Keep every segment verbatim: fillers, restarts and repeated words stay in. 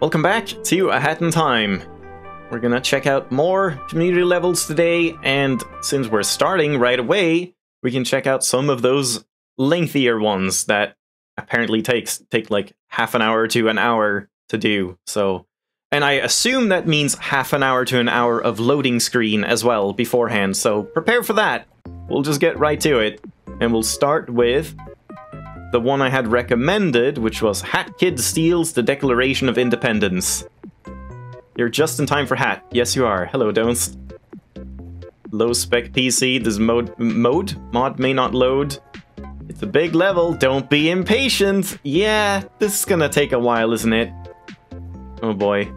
Welcome back to A Hat in Time. We're gonna check out more community levels today, and since we're starting right away, we can check out some of those lengthier ones that apparently takes take like half an hour to an hour to do. So, and I assume that means half an hour to an hour of loading screen as well beforehand, so prepare for that. We'll just get right to it, and we'll start with the one I had recommended, which was Hat Kid Steals the Declaration of Independence. You're just in time for Hat. Yes, you are. Hello, Don'ts. Low-spec P C. This mode... Mode? Mod may not load. It's a big level. Don't be impatient. Yeah, this is gonna take a while, isn't it? Oh, boy.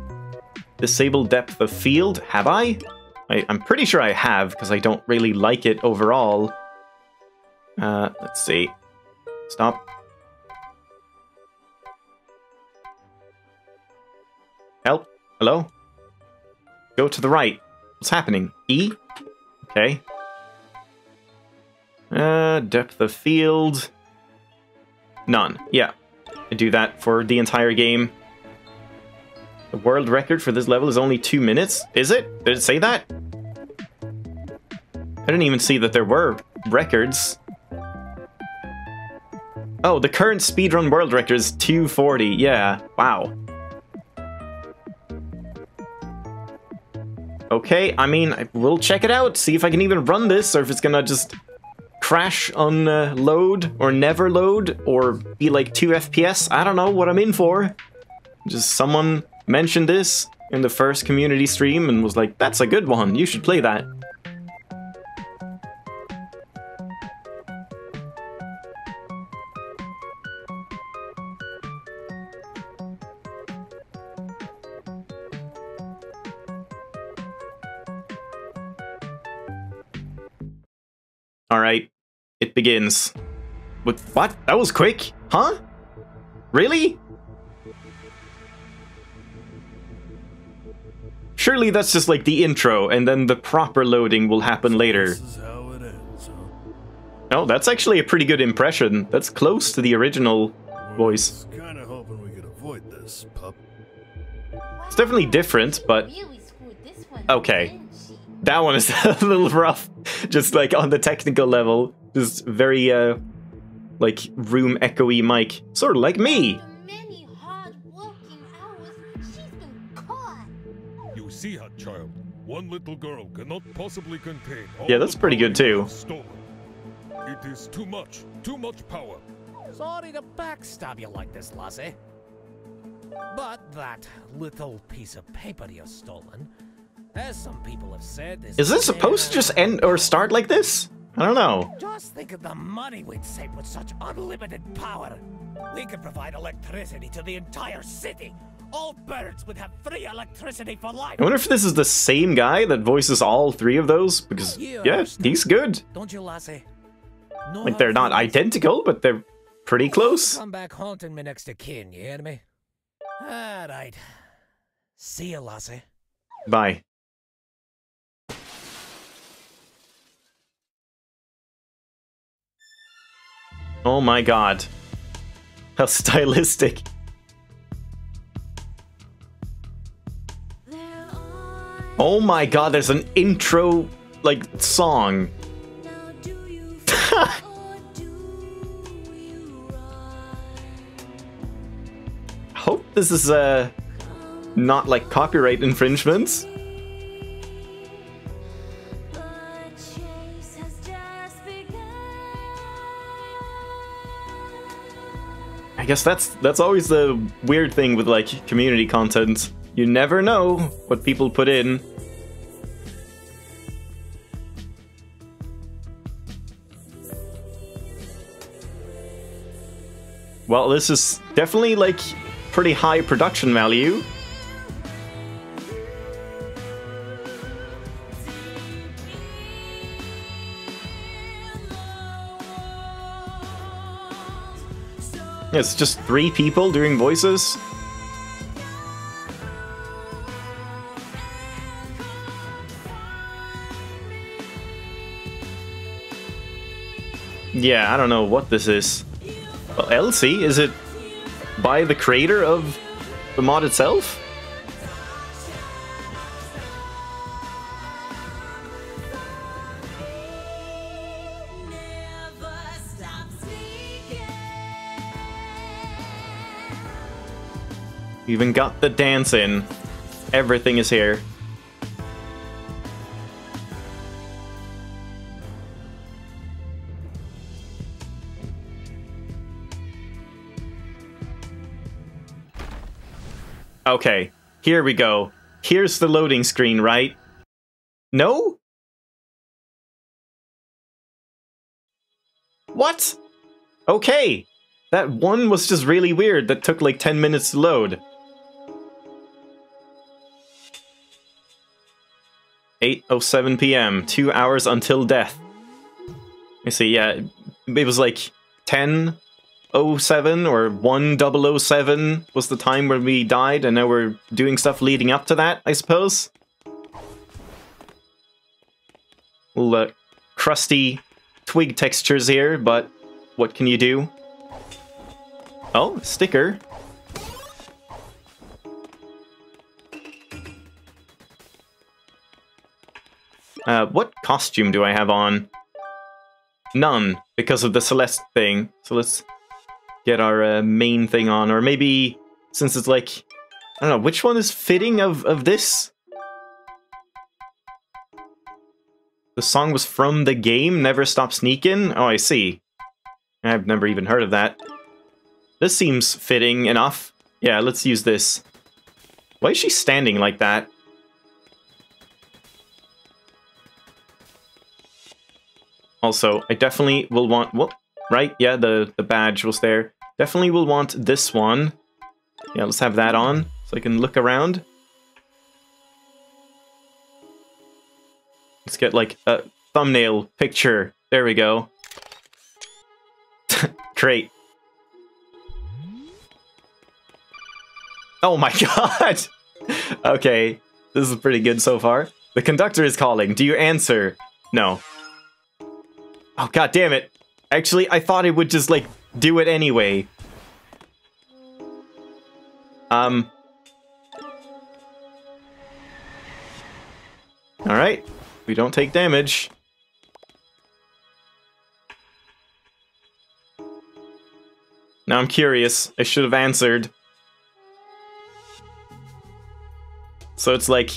Disable depth of field. Have I? I I'm pretty sure I have, because I don't really like it overall. Uh, let's see. Stop. Help? Hello? Go to the right. What's happening? E? Okay. Uh, depth of field. None. Yeah. I do that for the entire game. The world record for this level is only two minutes. Is it? Did it say that? I didn't even see that there were records. Oh, the current speedrun world record is two forty. Yeah. Wow. Okay, I mean, we'll check it out, see if I can even run this, or if it's gonna just crash on uh, load, or never load, or be like two F P S. I don't know what I'm in for. Just someone mentioned this in the first community stream and was like, that's a good one, you should play that. Alright, it begins. With what? That was quick? Huh? Really? Surely that's just like the intro, and then the proper loading will happen later. Oh, that's actually a pretty good impression. That's close to the original voice. It's definitely different, but... Okay. That one is a little rough, just like on the technical level. Just very, uh, like, room echoey mic. Sort of like me. Many hard working hours, she's been caught. You see her, child. One little girl cannot possibly contain all. Yeah, that's pretty good too. It is too much, too much power. Sorry to backstab you like this, lassie. But that little piece of paper you've stolen. As some people have said, this is this supposed to just end or start like this? I don't know. Just think of the money we'd save with such unlimited power. We could provide electricity to the entire city. All birds would have free electricity for life. I wonder if this is the same guy that voices all three of those, because you yeah, understand. He's good. Don't you, lassie? No, like they're not identical, but they're pretty close. Come back haunting me next to kin, you hear me? All right. See you, lassie. Bye. Oh my god. How stylistic. Oh my god, there's an intro, like, song. Hope this is, uh, not, like, copyright infringements. I guess that's that's always the weird thing with like community content. You never know what people put in. Well, this is definitely like pretty high production value. It's just three people doing voices. Yeah, I don't know what this is. Well, Elsie, is it by the creator of The mod itself? Even got the dance in. Everything is here. Okay, here we go. Here's the loading screen, right? No? What? Okay. That one was just really weird that took like ten minutes to load. eight oh seven p m Two hours until death. You see, yeah, it was like ten oh seven or one thousand seven was the time when we died, and now we're doing stuff leading up to that, I suppose. Little uh, crusty twig textures here, but what can you do? Oh, sticker. Uh, what costume do I have on? None, because of the Celeste thing. So let's get our uh, main thing on. Or maybe, since it's like... I don't know, which one is fitting of, of this? The song was from the game, Never Stop Sneakin'? Oh, I see. I've never even heard of that. This seems fitting enough. Yeah, let's use this. Why is she standing like that? Also, I definitely will want... Whoop, right? Yeah, the, the badge was there. Definitely will want this one. Yeah, let's have that on so I can look around. Let's get, like, a thumbnail picture. There we go. Great. Oh my god! Okay, this is pretty good so far. The conductor is calling. Do you answer? No. Oh, god damn it. Actually, I thought it would just, like, do it anyway. Um. Alright. We don't take damage. Now I'm curious. I should have answered. So it's like...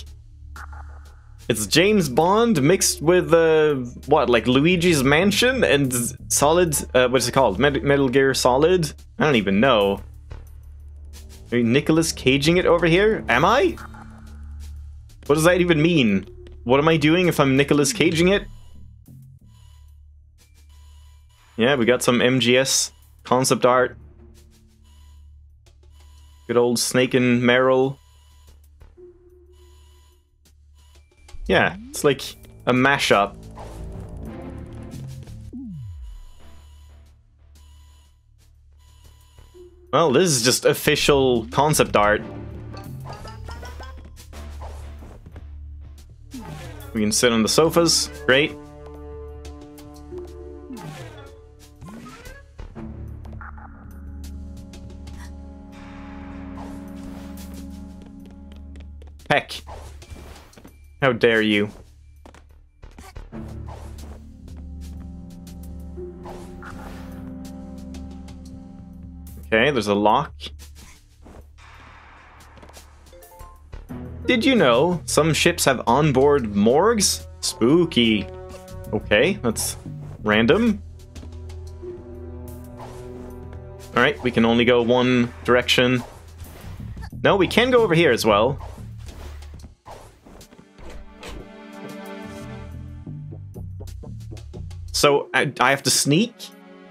It's James Bond mixed with, uh, what, like Luigi's Mansion and Solid, uh, what's it called? Med Metal Gear Solid? I don't even know. Are you Nicolas Caging it over here? Am I? What does that even mean? What am I doing if I'm Nicolas Caging it? Yeah, we got some M G S concept art. Good old Snake and Merrill. Yeah, it's like a mashup. Well, this is just official concept art. We can sit on the sofas. Great. Heck. How dare you? Okay, there's a lock. Did you know some ships have onboard morgues? Spooky. Okay, that's random. Alright, we can only go one direction. No, we can go over here as well. So, I, I have to sneak,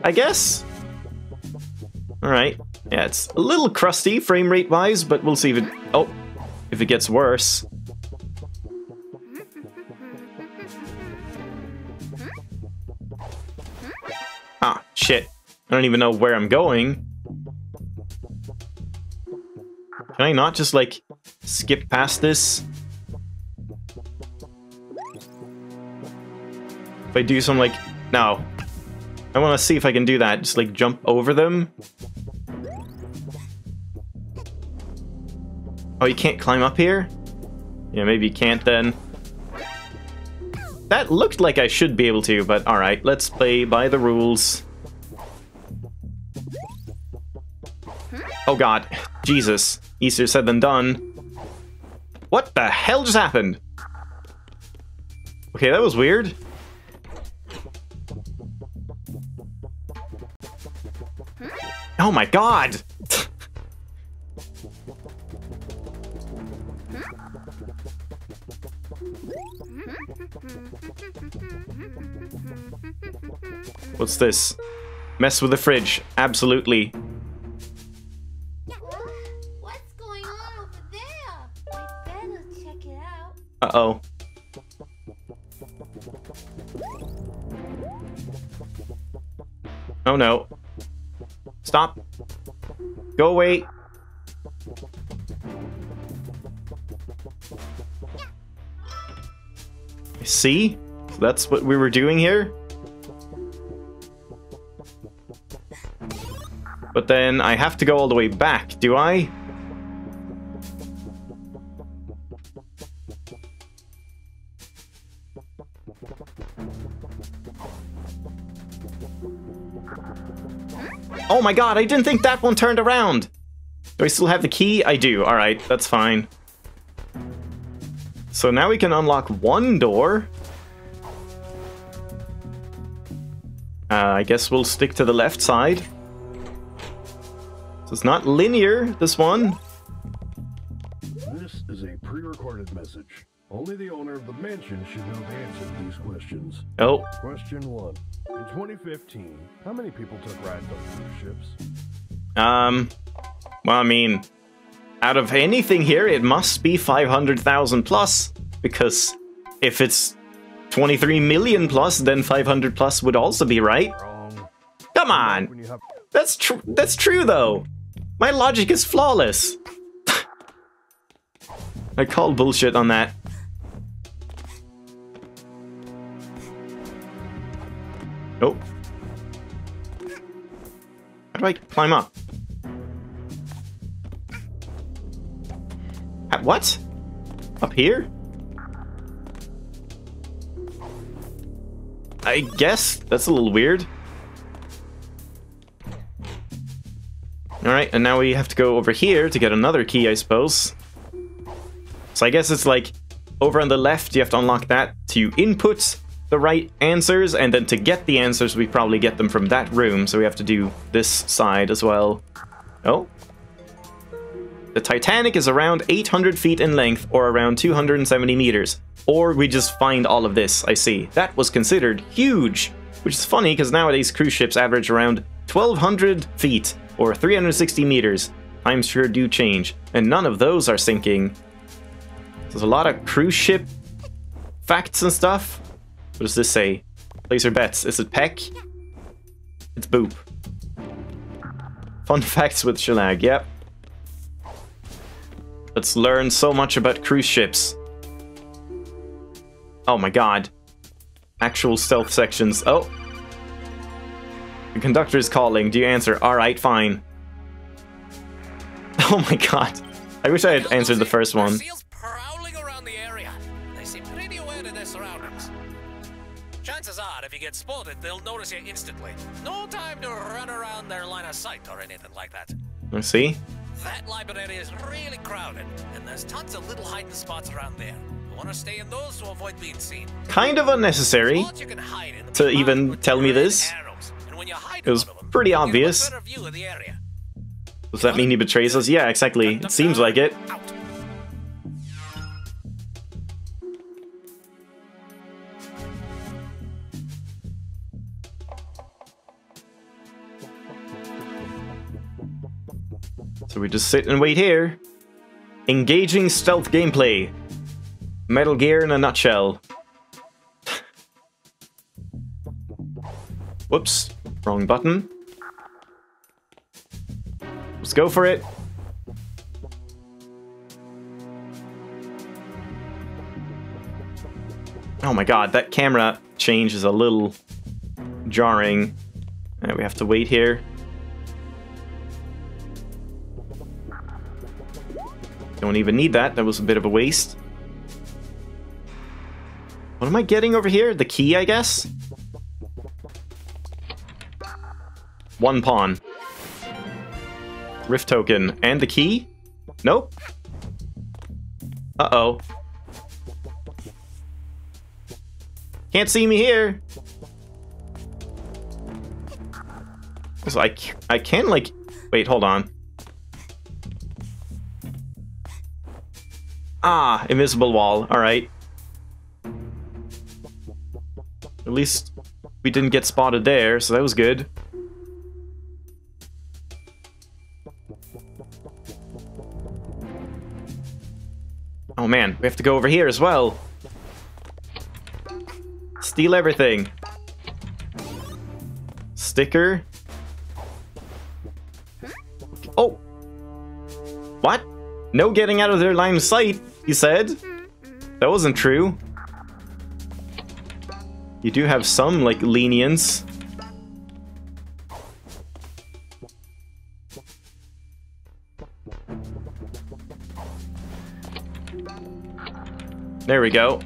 I guess? Alright. Yeah, it's a little crusty frame rate-wise, but we'll see if it... Oh, if it gets worse. Ah, shit. I don't even know where I'm going. Can I not just, like, skip past this? If I do some, like... No. I want to see if I can do that. Just, like, jump over them. Oh, you can't climb up here? Yeah, maybe you can't then. That looked like I should be able to, but alright, let's play by the rules. Oh god. Jesus. Easier said than done. What the hell just happened? Okay, that was weird. Oh my god! What's this? Mess with the fridge. Absolutely. What's going on over there? I better check it out. Uh-oh. Oh no. Stop. Go away. See? That's what we were doing here? But then I have to go all the way back, do I? Oh my god, I didn't think that one turned around! Do I still have the key? I do. Alright, that's fine. So now we can unlock one door. Uh, I guess we'll stick to the left side. So it's not linear, this one. This is a pre-recorded message. Only the owner of the mansion should know the answer to these questions. Oh. Question one. In twenty fifteen, how many people took rides on cruise ships? Um, well, I mean... Out of anything here, it must be five hundred thousand plus, because if it's twenty-three million plus, then five hundred plus would also be right. Come on! That's, tr that's true, though! My logic is flawless! I call bullshit on that. Oh. How do I climb up? What? Up here? I guess that's a little weird. Alright, and now we have to go over here to get another key, I suppose. So I guess it's like, over on the left, you have to unlock that to input the right answers, and then to get the answers, we probably get them from that room, so we have to do this side as well. Oh. The Titanic is around eight hundred feet in length, or around two hundred seventy meters. Or we just find all of this, I see. That was considered huge! Which is funny, because nowadays cruise ships average around twelve hundred feet, or three hundred sixty meters. Times sure do change, and none of those are sinking. There's a lot of cruise ship facts and stuff. What does this say? Place your bets. Is it Peck? It's Boop. Fun facts with Shelag, yep. Let's learn so much about cruise ships. Oh my god. Actual stealth sections. Oh. The conductor is calling. Do you answer? Alright, fine. Oh my god. I wish I had answered the first one. Chances are, if you get spotted, they'll notice you instantly. No time to run around their line of sight or anything like that. I see. That library is really crowded, and there's tons of little hiding spots around there. You want to stay in those to avoid being seen. Kind of unnecessary to even tell me this. It was pretty obvious. Does that mean he betrays us? Yeah, exactly. It seems like it. So we just sit and wait here. Engaging stealth gameplay. Metal Gear in a nutshell. Whoops. Wrong button. Let's go for it. Oh my god, that camera change is a little jarring. Alright, we have to wait here. Don't even need that. That was a bit of a waste. What am I getting over here? The key, I guess? One pawn. Rift token. And the key? Nope. Uh-oh. Can't see me here. So I, I can, like... Wait, hold on. Ah, invisible wall. All right. At least we didn't get spotted there, so that was good. Oh man, we have to go over here as well. Steal everything. Sticker. Oh! What? No getting out of their line of sight, he said. That wasn't true. You do have some, like, lenience. There we go.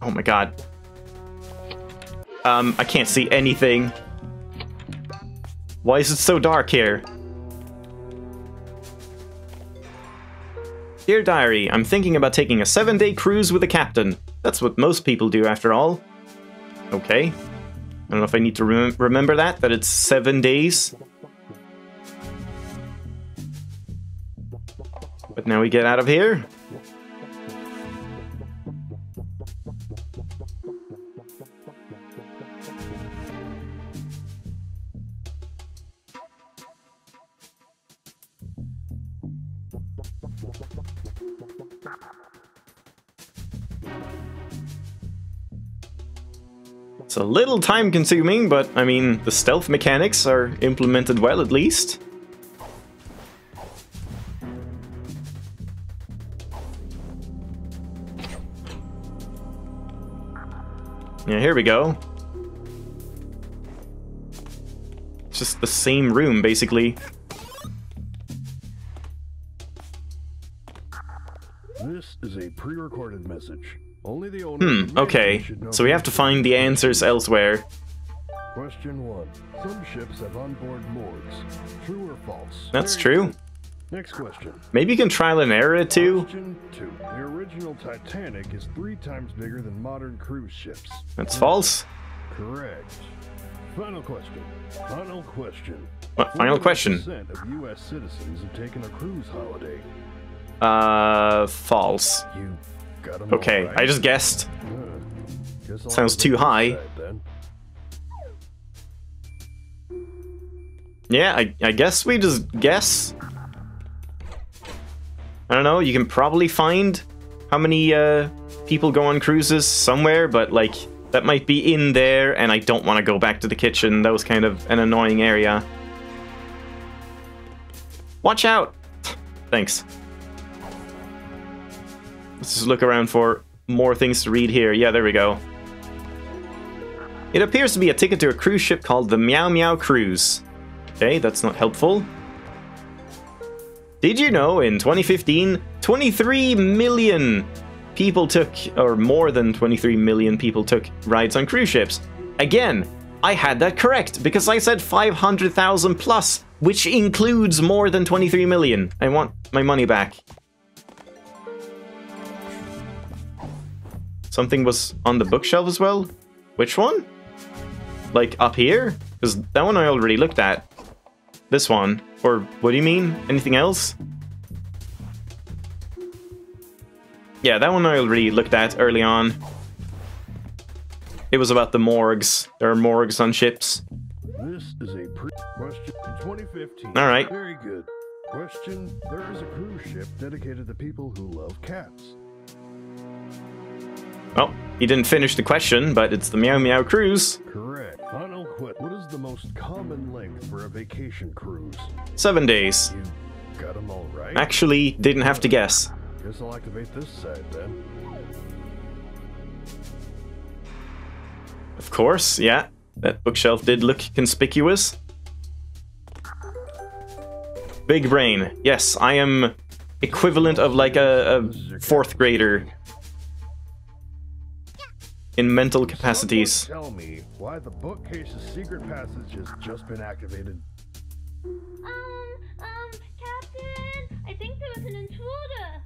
Oh my god. Um, I can't see anything. Why is it so dark here? Dear Diary, I'm thinking about taking a seven-day cruise with a captain. That's what most people do, after all. Okay. I don't know if I need to rem remember that, that it's seven days. But now we get out of here. It's a little time-consuming, but, I mean, the stealth mechanics are implemented well, at least. Yeah, here we go. It's just the same room, basically. This is a pre-recorded message. Only the owner hmm, okay. So we have to find the answers elsewhere. Question one. Some ships have onboard morgues. True or false? That's true. Next question. Maybe you can trial and error it too. Question two. The original Titanic is three times bigger than modern cruise ships. That's false. Correct. Final question. Final question. What final question? forty percent of U S citizens have taken a cruise holiday. Uh false. You Okay, right. I just guessed. Yeah. Guess Sounds too high. Side, yeah, I, I guess we just guess. I don't know, you can probably find how many uh, people go on cruises somewhere, but like, that might be in there, and I don't want to go back to the kitchen. That was kind of an annoying area. Watch out! Thanks. Let's just look around for more things to read here. Yeah, there we go. It appears to be a ticket to a cruise ship called the Meow Meow Cruise. Okay, that's not helpful. Did you know in twenty fifteen, twenty-three million people took, or more than twenty-three million people took rides on cruise ships? Again, I had that correct because I said five hundred thousand plus, which includes more than twenty-three million. I want my money back. Something was on the bookshelf as well? Which one? Like, up here? Because that one I already looked at. This one. Or, what do you mean? Anything else? Yeah, that one I already looked at early on. It was about the morgues. There are morgues on ships. This is a pre-question in twenty fifteen. Alright. Very good. Question, there is a cruise ship dedicated to people who love cats. Well, he didn't finish the question, but it's the Meow Meow Cruise. Correct. Final quit. What is the most common length for a vacation cruise? Seven days. You got them all right. Actually, didn't have to guess. Guess I'll activate this side then. Of course, yeah. That bookshelf did look conspicuous. Big brain. Yes, I am equivalent of like a, a fourth grader in mental capacities. Tell me why the bookcase's secret passage has just been activated. Um, um, Captain, I think there was an intruder.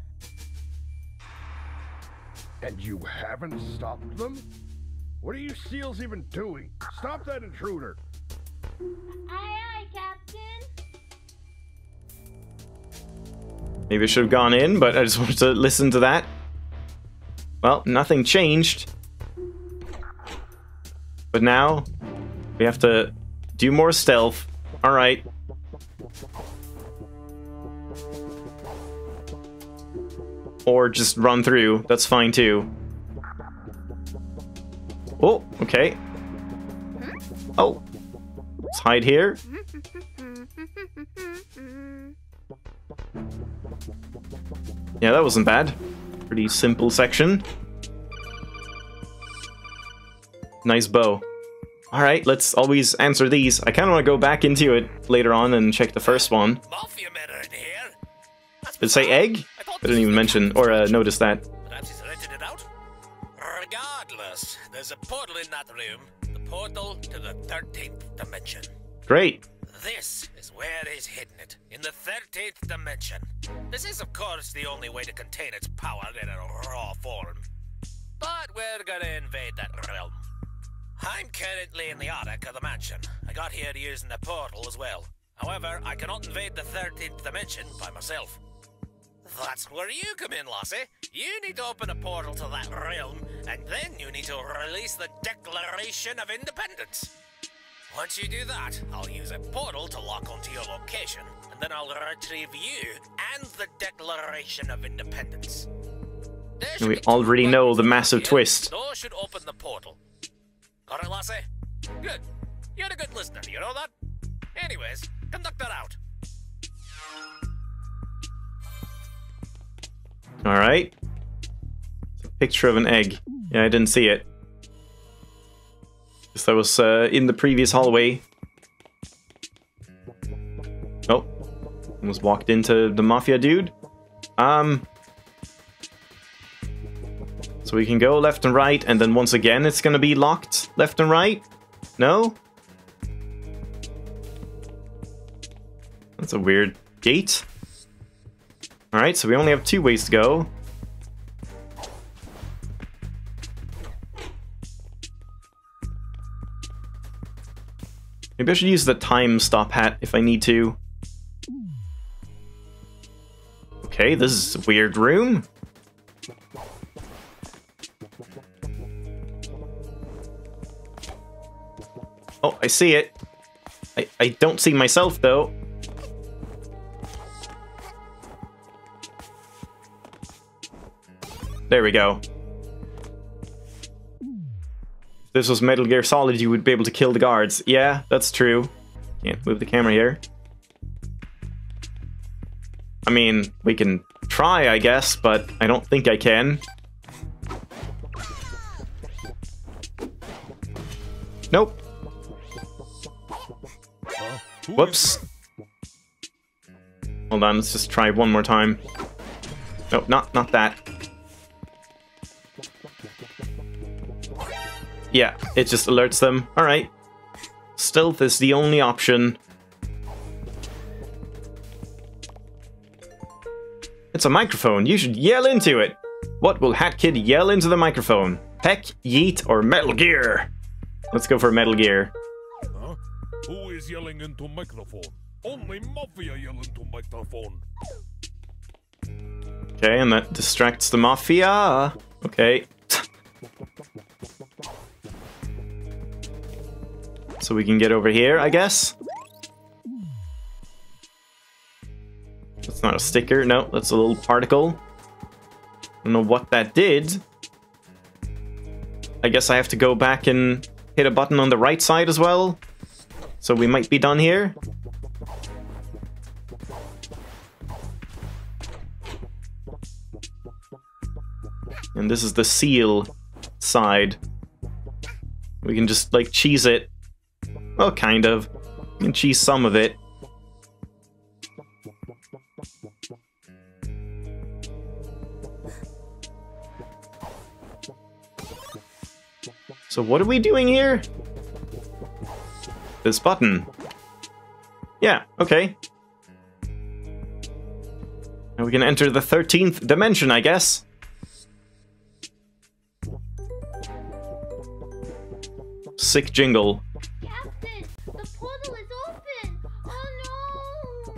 And you haven't stopped them? What are you seals even doing? Stop that intruder! Aye, aye, Captain. Maybe I should have gone in, but I just wanted to listen to that. Well, nothing changed. But now, we have to do more stealth. Alright. Or just run through. That's fine too. Oh, okay. Oh. Let's hide here. Yeah, that wasn't bad. Pretty simple section. Nice bow. Alright, let's always answer these. I kind of want to go back into it later on and check the first one. Did it say egg? I didn't even mention or uh, notice that. Perhaps he's rented it out? Regardless, there's a portal in that room. The portal to the thirteenth dimension. Great. This is where he's hidden it, in the thirteenth dimension. This is, of course, the only way to contain its power in a raw form. But we're gonna invade that realm. I'm currently in the attic of the mansion. I got here using the portal as well. However, I cannot invade the thirteenth dimension by myself. That's where you come in, Lassie. You need to open a portal to that realm, and then you need to release the Declaration of Independence. Once you do that, I'll use a portal to lock onto your location, and then I'll retrieve you and the Declaration of Independence. And we already know the massive twist. Door should open the portal. Got it, Lassie? Good. You're a good listener, you know that? Anyways, conduct that out. Alright. Picture of an egg. Yeah, I didn't see it. Guess that was uh, in the previous hallway. Oh. Almost walked into the mafia dude. Um. So we can go left and right, and then once again it's gonna be locked left and right? No? That's a weird gate. Alright, so we only have two ways to go. Maybe I should use the time stop hat if I need to. Okay, this is a weird room. Oh, I see it. I, I don't see myself, though. There we go. If this was Metal Gear Solid, you would be able to kill the guards. Yeah, that's true. Can't move the camera here. I mean, we can try, I guess, but I don't think I can. Nope. Whoops. Hold on, let's just try one more time. No, not, not that. Yeah, it just alerts them. Alright. Stealth is the only option. It's a microphone. You should yell into it. What will Hat Kid yell into the microphone? Peck, yeet, or Metal Gear? Let's go for Metal Gear. Huh? Who is yelling into microphone? Only mafia yell into microphone. Okay, and that distracts the mafia. Okay. So we can get over here, I guess. That's not a sticker. No, that's a little particle. I don't know what that did. I guess I have to go back and hit a button on the right side as well. So we might be done here. And this is the seal side. We can just, like, cheese it. Well, kind of. You can cheese some of it. So what are we doing here? This button. Yeah, okay. Now we can enter the thirteenth dimension, I guess. Sick jingle. Captain, the portal is open! Oh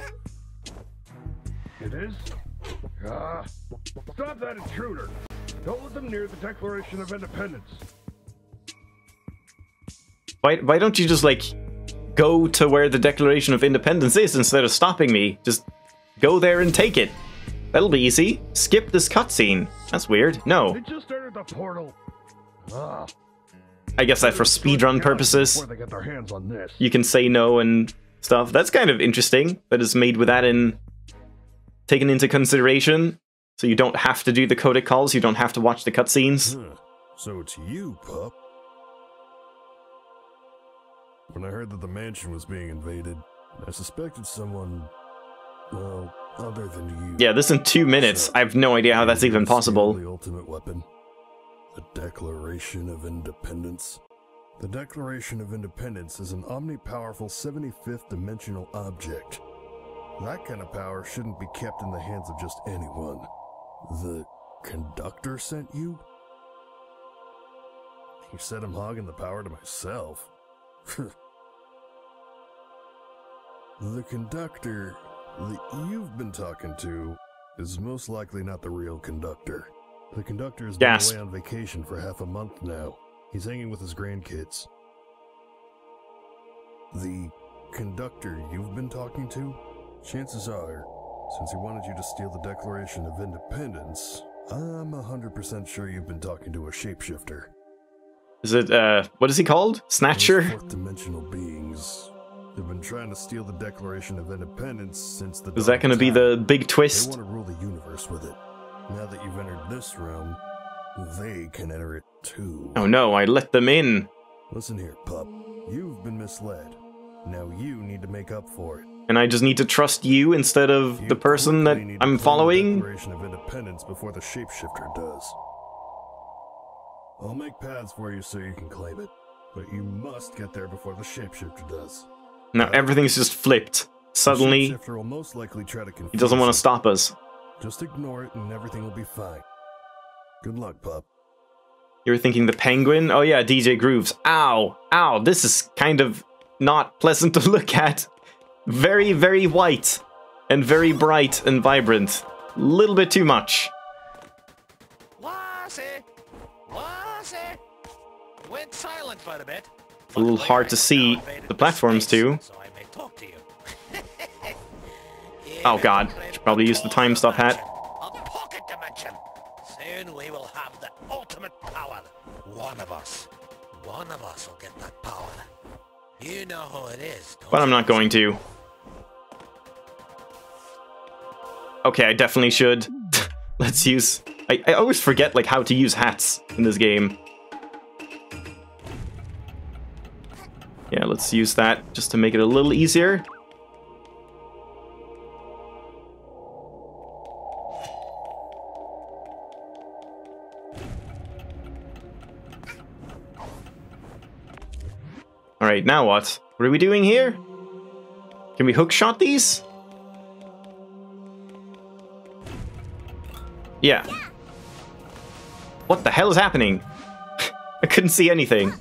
no! It is? Ah! Stop that intruder! Don't let them near the Declaration of Independence. Why, why don't you just, like, go to where the Declaration of Independence is instead of stopping me? Just go there and take it. That'll be easy. Skip this cutscene. That's weird. No. It just entered the portal. Ah. I guess that for speedrun purposes, you can say no and stuff. That's kind of interesting. That is made with that in taken into consideration. So you don't have to do the codec calls. You don't have to watch the cutscenes. Huh. So it's you, pup. When I heard that the mansion was being invaded, I suspected someone, well, other than you. Yeah, this in two minutes. So I have no idea how that's even possible. The ultimate weapon. The Declaration of Independence. The Declaration of Independence is an omnipowerful seventy-fifth dimensional object. That kind of power shouldn't be kept in the hands of just anyone. The conductor sent you? You said I'm hogging the power to myself. The conductor that you've been talking to is most likely not the real conductor. The conductor has been away on vacation for half a month now. He's hanging with his grandkids. The conductor you've been talking to? Chances are, since he wanted you to steal the Declaration of Independence, I'm one hundred percent sure you've been talking to a shapeshifter. Is it, uh, what is he called? Snatcher? Those fourth dimensional beings have been trying to steal the Declaration of Independence since the... Is that going to be the big twist? They want to rule the universe with it. Now that you've entered this room, they can enter it too. Oh no, I let them in. Listen here, pup. You've been misled. Now you need to make up for it. And I just need to trust you instead of you the person that I'm following? The Declaration of Independence before the shapeshifter does. I'll make paths for you so you can claim it. But you must get there before the shapeshifter does. Now everything's just flipped. Suddenly, the shapeshifter will most likely try to confuse. He doesn't want to stop us. Just ignore it and everything will be fine. Good luck, pup. You were thinking the penguin? Oh yeah, D J Grooves. Ow! Ow! This is kind of not pleasant to look at. Very, very white. And very bright and vibrant. A little bit too much. Went silent for a bit. A little hard to see the platforms too. Oh god, should probably use the time stop hat. A pocket dimension. Soon we will have the ultimate power. One of us. One of us will get that power. You know who it is. But I'm not going to. Okay, I definitely should. Let's use... I, I always forget like how to use hats in this game. Yeah, let's use that just to make it a little easier. Alright, now what? What are we doing here? Can we hookshot these? Yeah. What the hell is happening? I couldn't see anything.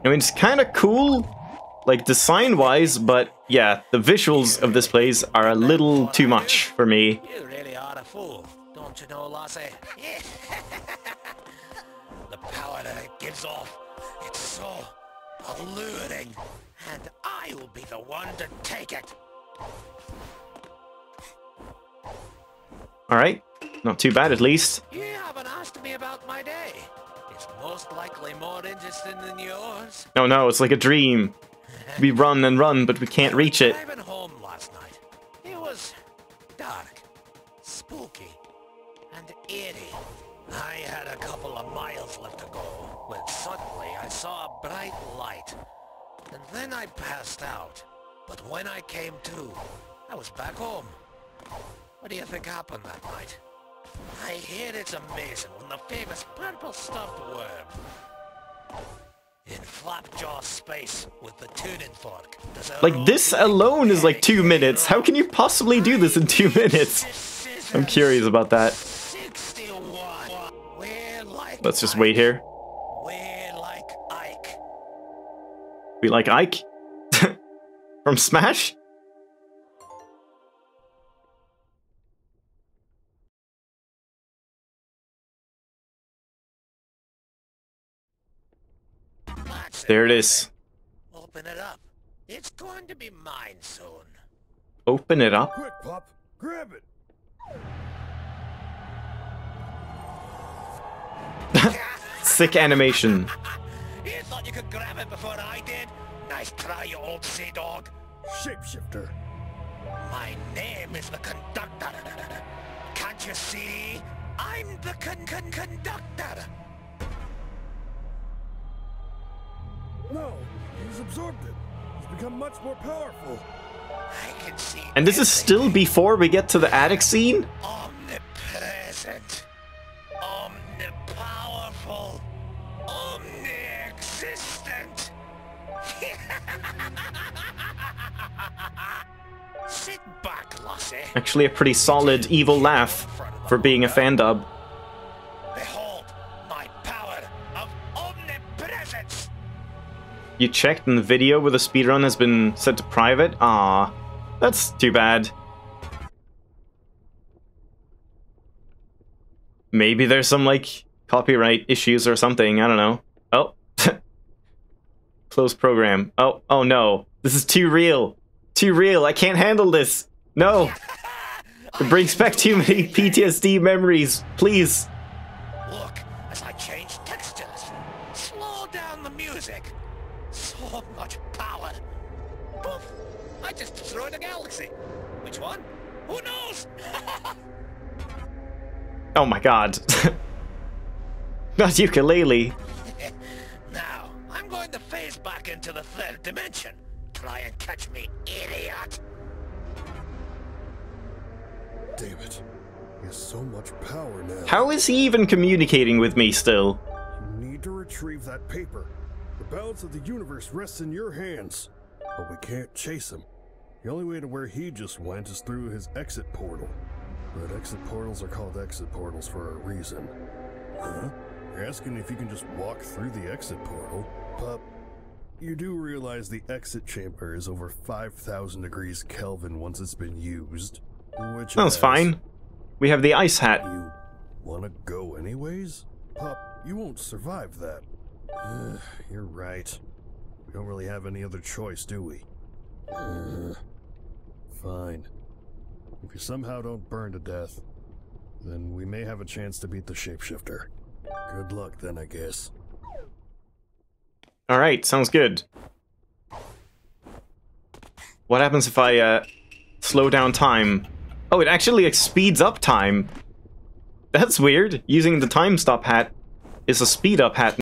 I mean, it's kind of cool, like, design-wise, but, yeah, the visuals of this place are a little too much for me. You really are a fool, don't you know, Lassie? The power that it gives off, it's so alluring, and I will be the one to take it. Alright, not too bad, at least. You haven't asked me about my day. It's most likely more interesting than yours. No, no, it's like a dream. We run and run, but we can't reach it. I've been home last night. eerie. I had a couple of miles left to go, when suddenly I saw a bright light. And then I passed out. But when I came to, I was back home. What do you think happened that night? I hear it's amazing when the famous purple stuffed worm in Flapjaw's space with the tuning fork. Like, this alone is like two minutes. How can you possibly do this in two minutes? I'm curious about that. Let's just wait here. We like Ike? From Smash? There it is. Open it up. It's going to be mine soon. Open it up? Quick, Pop. Grab it. Sick animation. You thought you could grab it before I did? Nice try, you old sea dog. Shapeshifter. My name is the Conductor. Can't you see? I'm the con-con-conductor. No, he's absorbed it. He's become much more powerful. I can see. And this is still before we get to the attic scene? Omnipresent. Omnipowerful. Omni-existent. Sit back, Lassie. Actually a pretty solid evil laugh for being a fan dub. Behold my power of omnipresence. You checked and the video with the speedrun has been set to private? Ah, that's too bad. Maybe there's some like copyright issues or something, I don't know. Oh. Close program. Oh, oh no. This is too real. Too real. I can't handle this. No. It brings back too many P T S D memories. Please. Look, as I change textures. Slow down the music. So much power. Poof. I just threw in a galaxy. Which one? Who knows? Oh my god. Not ukulele. Now, I'm going to phase back into the third dimension. Try and catch me, idiot. Damn it. He has so much power now. How is he even communicating with me still? You need to retrieve that paper. The balance of the universe rests in your hands. But we can't chase him. The only way to where he just went is through his exit portal. But exit portals are called exit portals for a reason. Huh? You're asking if you can just walk through the exit portal? Pup, you do realize the exit chamber is over five thousand degrees Kelvin once it's been used. Which That's fine. We have the ice hat. You wanna go anyways? Pup, you won't survive that. Ugh, you're right. We don't really have any other choice, do we? Ugh. Fine. If you somehow don't burn to death, then we may have a chance to beat the shapeshifter. Good luck then, I guess. Alright, sounds good. What happens if I uh, slow down time? Oh, it actually like, speeds up time. That's weird. Using the time stop hat is a speed up hat.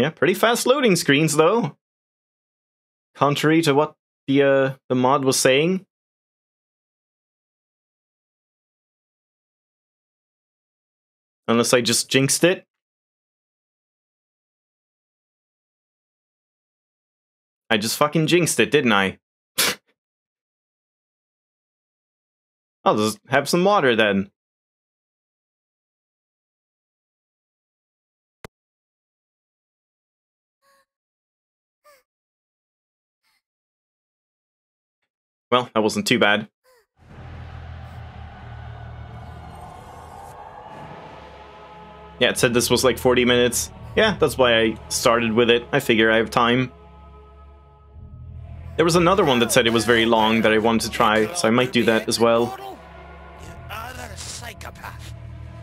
Yeah, pretty fast loading screens, though. Contrary to what the, uh, the mod was saying. Unless I just jinxed it. I just fucking jinxed it, didn't I? I'll just have some water then. Well, that wasn't too bad. Yeah, it said this was like forty minutes. Yeah, that's why I started with it. I figure I have time. There was another one that said it was very long that I wanted to try, so I might do that as well. You other psychopath.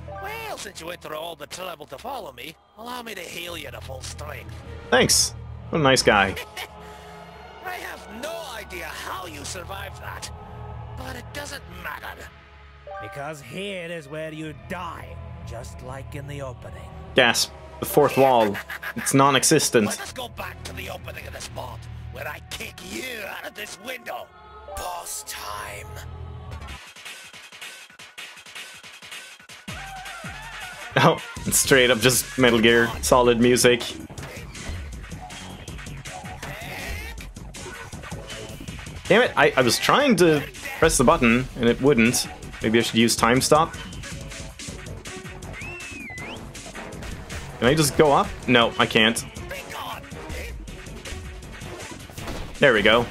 Well, since you went through all the trouble to follow me, allow me to heal you to full strength. Thanks. What a nice guy. I have no idea how you survived that, but it doesn't matter. Because here is where you die. Just like in the opening. Gasp. The fourth wall. It's non-existent. Let's go back to the opening of this mod, where I kick you out of this window. Boss time. Oh, it's straight up just Metal Gear Solid music. Damn it, I, I was trying to press the button, and it wouldn't. Maybe I should use time stop. Can I just go up? No, I can't. There we go.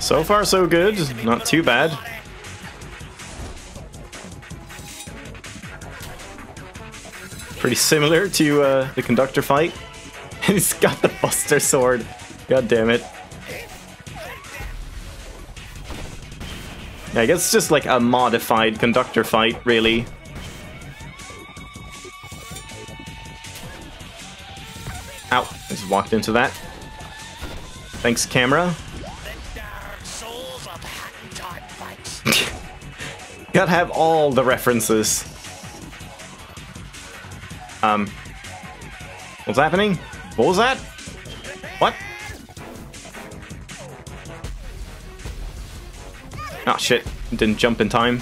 So far, so good. Not too bad. Pretty similar to uh, the conductor fight. And he's got the Buster Sword. God damn it. I guess it's just like a modified conductor fight, really. Ow, I just walked into that. Thanks, camera. Gotta have all the references. Um. What's happening? What was that? What? Ah, shit. Didn't jump in time.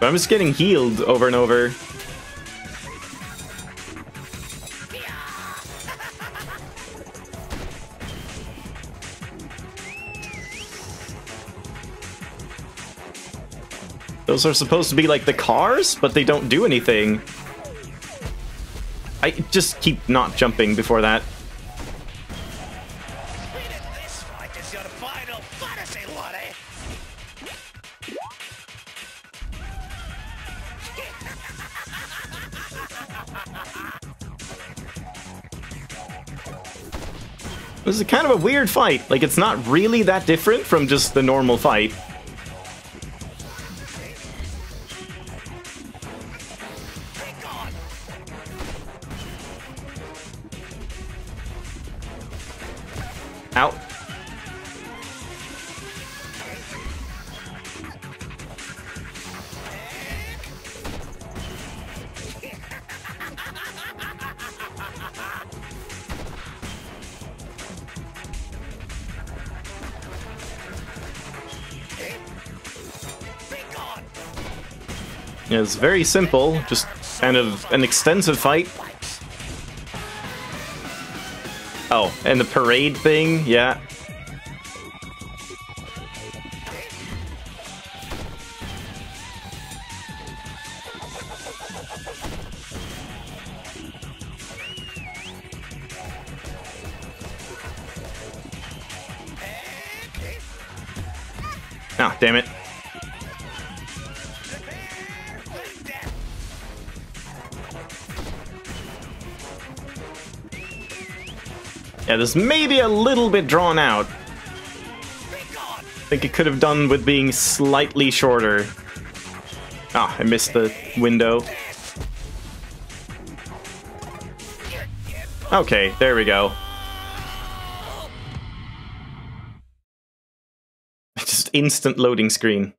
But I'm just getting healed over and over. Those are supposed to be like the cars, but they don't do anything. I just keep not jumping before that. This is kind of a weird fight. Like, it's not really that different from just the normal fight. Ow. Yeah, it's very simple, just kind of an extensive fight. Oh, and the parade thing, yeah. Ah, damn it. Yeah, this may be a little bit drawn out. I think it could have done with being slightly shorter. Ah, I missed the window. Okay, there we go. instant loading screen.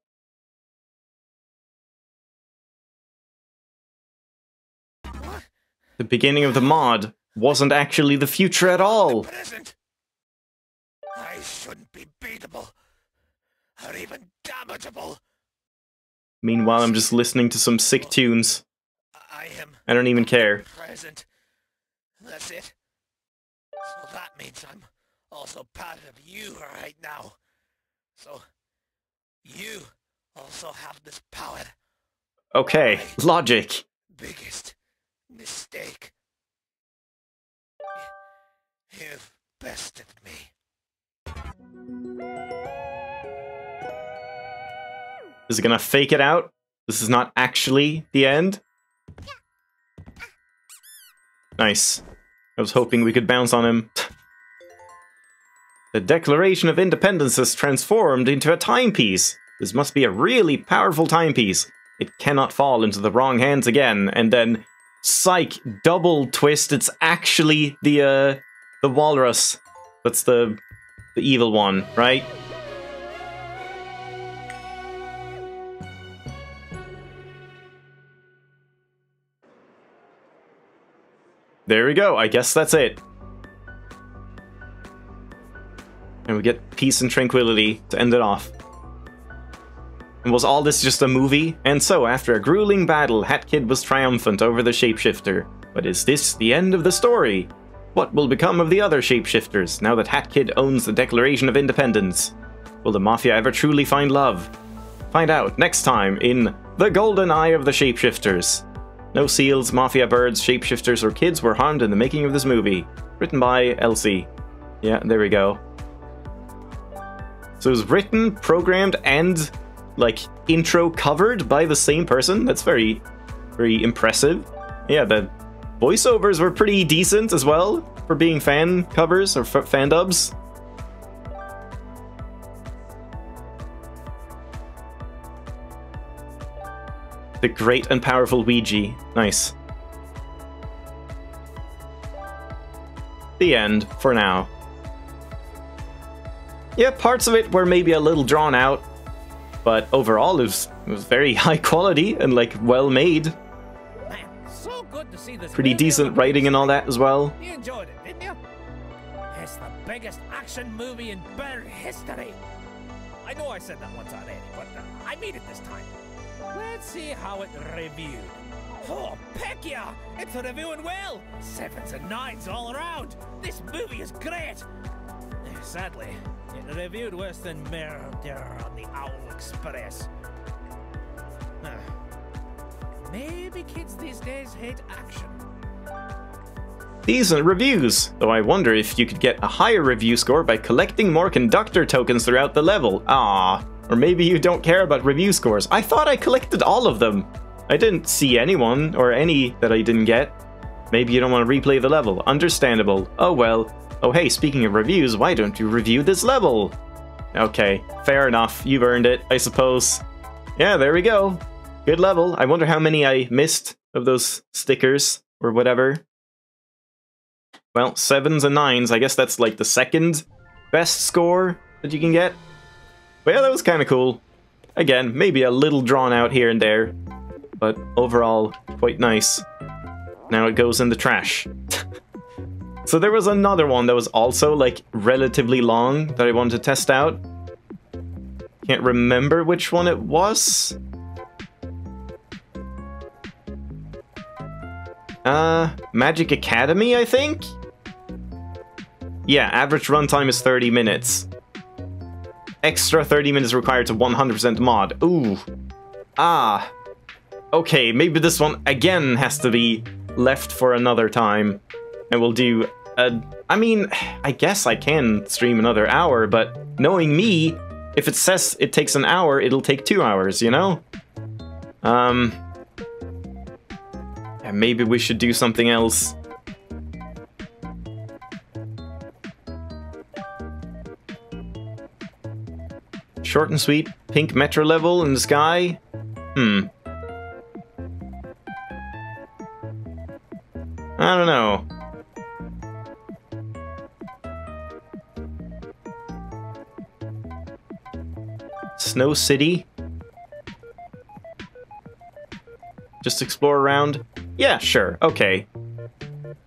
The beginning of the mod wasn't actually the future at all. The present. I shouldn't be beatable, or even damageable. Meanwhile, I'm just listening to some sick tunes. I am. I don't even care. Present. That's it. So that means I'm also part of you right now. So you also have this power. Okay, logic. Biggest mistake. You've bested me. Is it gonna fake it out? This is not actually the end? Nice. I was hoping we could bounce on him. The Declaration of Independence is transformed into a timepiece. This must be a really powerful timepiece. It cannot fall into the wrong hands again. And then, psych, double twist. It's actually the uh, the walrus. That's the the evil one, right? There we go. I guess that's it. And we get peace and tranquility to end it off. And was all this just a movie? And so, after a grueling battle, Hat Kid was triumphant over the shapeshifter. But is this the end of the story? What will become of the other shapeshifters now that Hat Kid owns the Declaration of Independence? Will the Mafia ever truly find love? Find out next time in The Golden Eye of the Shapeshifters. No seals, mafia birds, shapeshifters, or kids were harmed in the making of this movie. Written by Elsie. Yeah, there we go. So it was written, programmed, and, like, intro covered by the same person. That's very, very impressive. Yeah, the voiceovers were pretty decent as well for being fan covers or f fan dubs. The great and powerful Ouija. Nice. The end for now. Yeah, parts of it were maybe a little drawn out, but overall it was, it was very high quality and, like, well made. Man, so good to see this. Pretty decent writing and all that as well. You enjoyed it, didn't you? It's the biggest action movie in bear history. I know I said that once already, but uh, I mean it this time. Let's see how it reviewed. Oh, peck yeah! It's reviewing well. Sevens and nines all around. This movie is great. Sadly, it reviewed worse than Murder on the Owl Express. Huh. Maybe kids these days hate action. Decent reviews, though I wonder if you could get a higher review score by collecting more conductor tokens throughout the level. Ah, or maybe you don't care about review scores. I thought I collected all of them. I didn't see anyone or any that I didn't get. Maybe you don't want to replay the level. Understandable. Oh well. Oh hey, speaking of reviews, why don't you review this level? Okay, fair enough. You've earned it, I suppose. Yeah, there we go. Good level. I wonder how many I missed of those stickers or whatever. Well, sevens and nines. I guess that's like the second best score that you can get. Well, yeah, that was kind of cool. Again, maybe a little drawn out here and there, but overall, quite nice. Now it goes in the trash. So there was another one that was also, like, relatively long that I wanted to test out. Can't remember which one it was. Uh, Magic Academy, I think? Yeah, average runtime is thirty minutes. Extra thirty minutes required to one hundred percent mod. Ooh. Ah. Okay, maybe this one, again, has to be left for another time. And we'll do a, I mean, I guess I can stream another hour, but knowing me, if it says it takes an hour, it'll take two hours, you know? Um, yeah, maybe we should do something else. Short and sweet, pink metro level in the sky. Hmm. I don't know. Snow City. Just explore around? Yeah, sure, okay.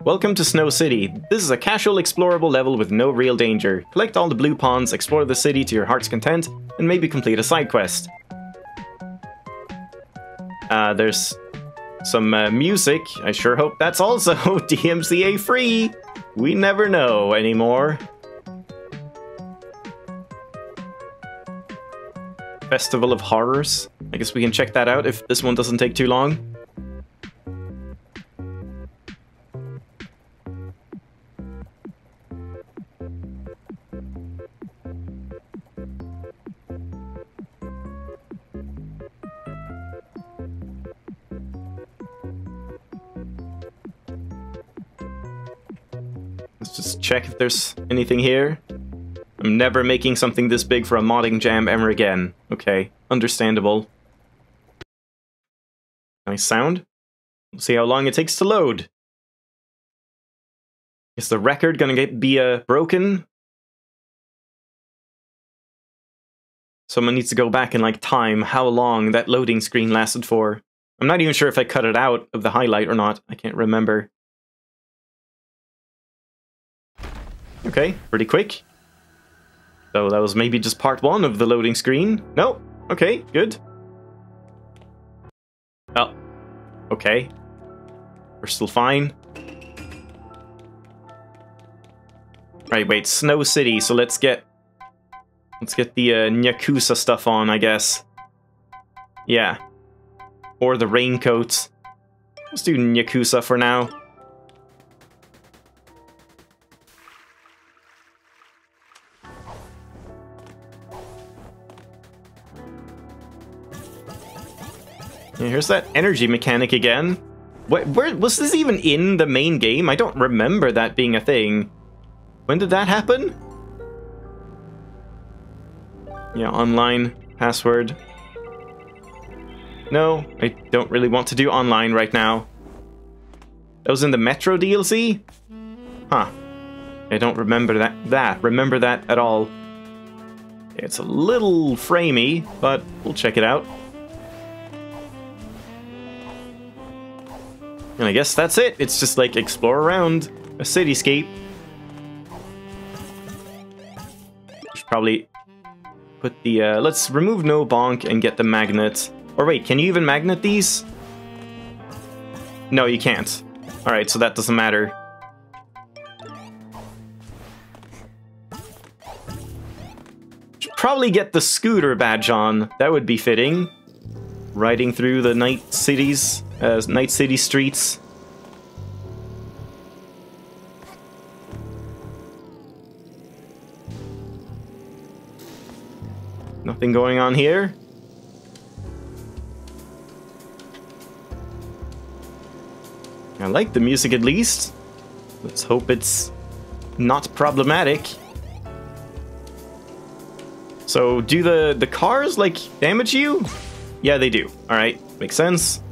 Welcome to Snow City. This is a casual explorable level with no real danger. Collect all the blue ponds, explore the city to your heart's content, and maybe complete a side quest. Uh, there's some uh, music. I sure hope that's also D M C A free. We never know anymore. Festival of Horrors. I guess we can check that out if this one doesn't take too long. Let's just check if there's anything here. I'm never making something this big for a modding jam ever again. Okay, understandable. Nice sound. We'll see how long it takes to load. Is the record gonna get be uh, broken? Someone needs to go back and like time how long that loading screen lasted for. I'm not even sure if I cut it out of the highlight or not. I can't remember. Okay, pretty quick. So that was maybe just part one of the loading screen. No, okay, good. Oh, okay. We're still fine. Right, wait, Snow City, so let's get... Let's get the uh, Nyakuza stuff on, I guess. Yeah. Or the raincoats. Let's do Nyakuza for now. Yeah, here's that energy mechanic again. What, where was this even in the main game? I don't remember that being a thing. When did that happen? Yeah, online password. No, I don't really want to do online right now. That was in the Metro D L C? Huh. I don't remember that, that. Remember that at all. It's a little framey, but we'll check it out. And I guess that's it. It's just like explore around a cityscape. Should probably put the... Uh, let's remove No Bonk and get the magnet. Or wait, can you even magnet these? No, you can't. Alright, so that doesn't matter. Should probably get the scooter badge on. That would be fitting. Riding through the night cities. Uh, Night City streets. Nothing going on here. I like the music at least. Let's hope it's not problematic. So, do the, the cars, like, damage you? Yeah, they do. Alright, makes sense.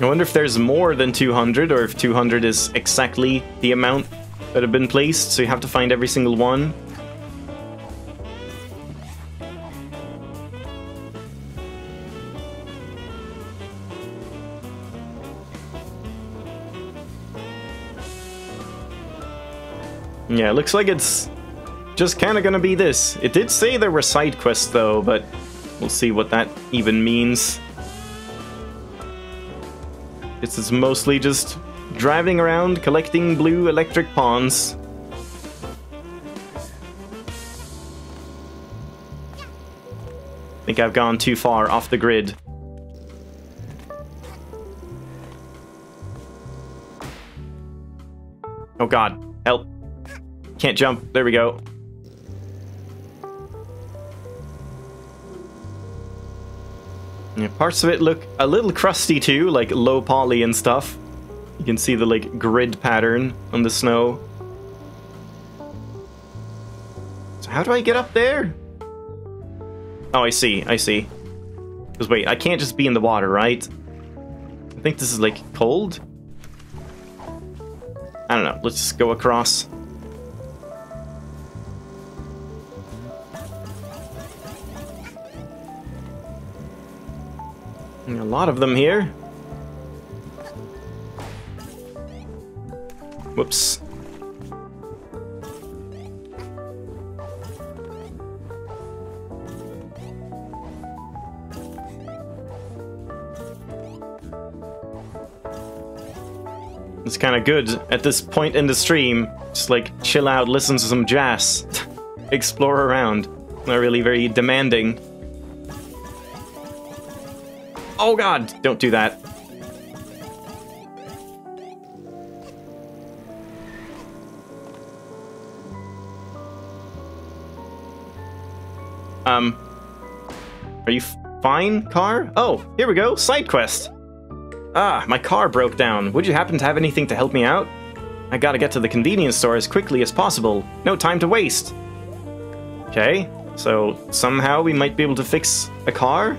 I wonder if there's more than two hundred, or if two hundred is exactly the amount that have been placed, so you have to find every single one. Yeah, it looks like it's just kind of gonna be this. It did say there were side quests, though, but we'll see what that even means. It's mostly just driving around, collecting blue electric ponds. I think I've gone too far off the grid. Oh god, help. Can't jump, there we go. Yeah, parts of it look a little crusty too, like low poly and stuff. You can see the like grid pattern on the snow. So how do I get up there? Oh, I see, I see. Because wait, I can't just be in the water, right? I think this is like cold? I don't know, let's just go across. And a lot of them here. Whoops. It's kind of good at this point in the stream. Just like chill out, listen to some jazz, explore around. Not really very demanding. Oh god, don't do that. Um, are you fine, car? Oh, here we go, side quest. Ah, my car broke down. Would you happen to have anything to help me out? I gotta get to the convenience store as quickly as possible. No time to waste. Okay, so somehow we might be able to fix a car?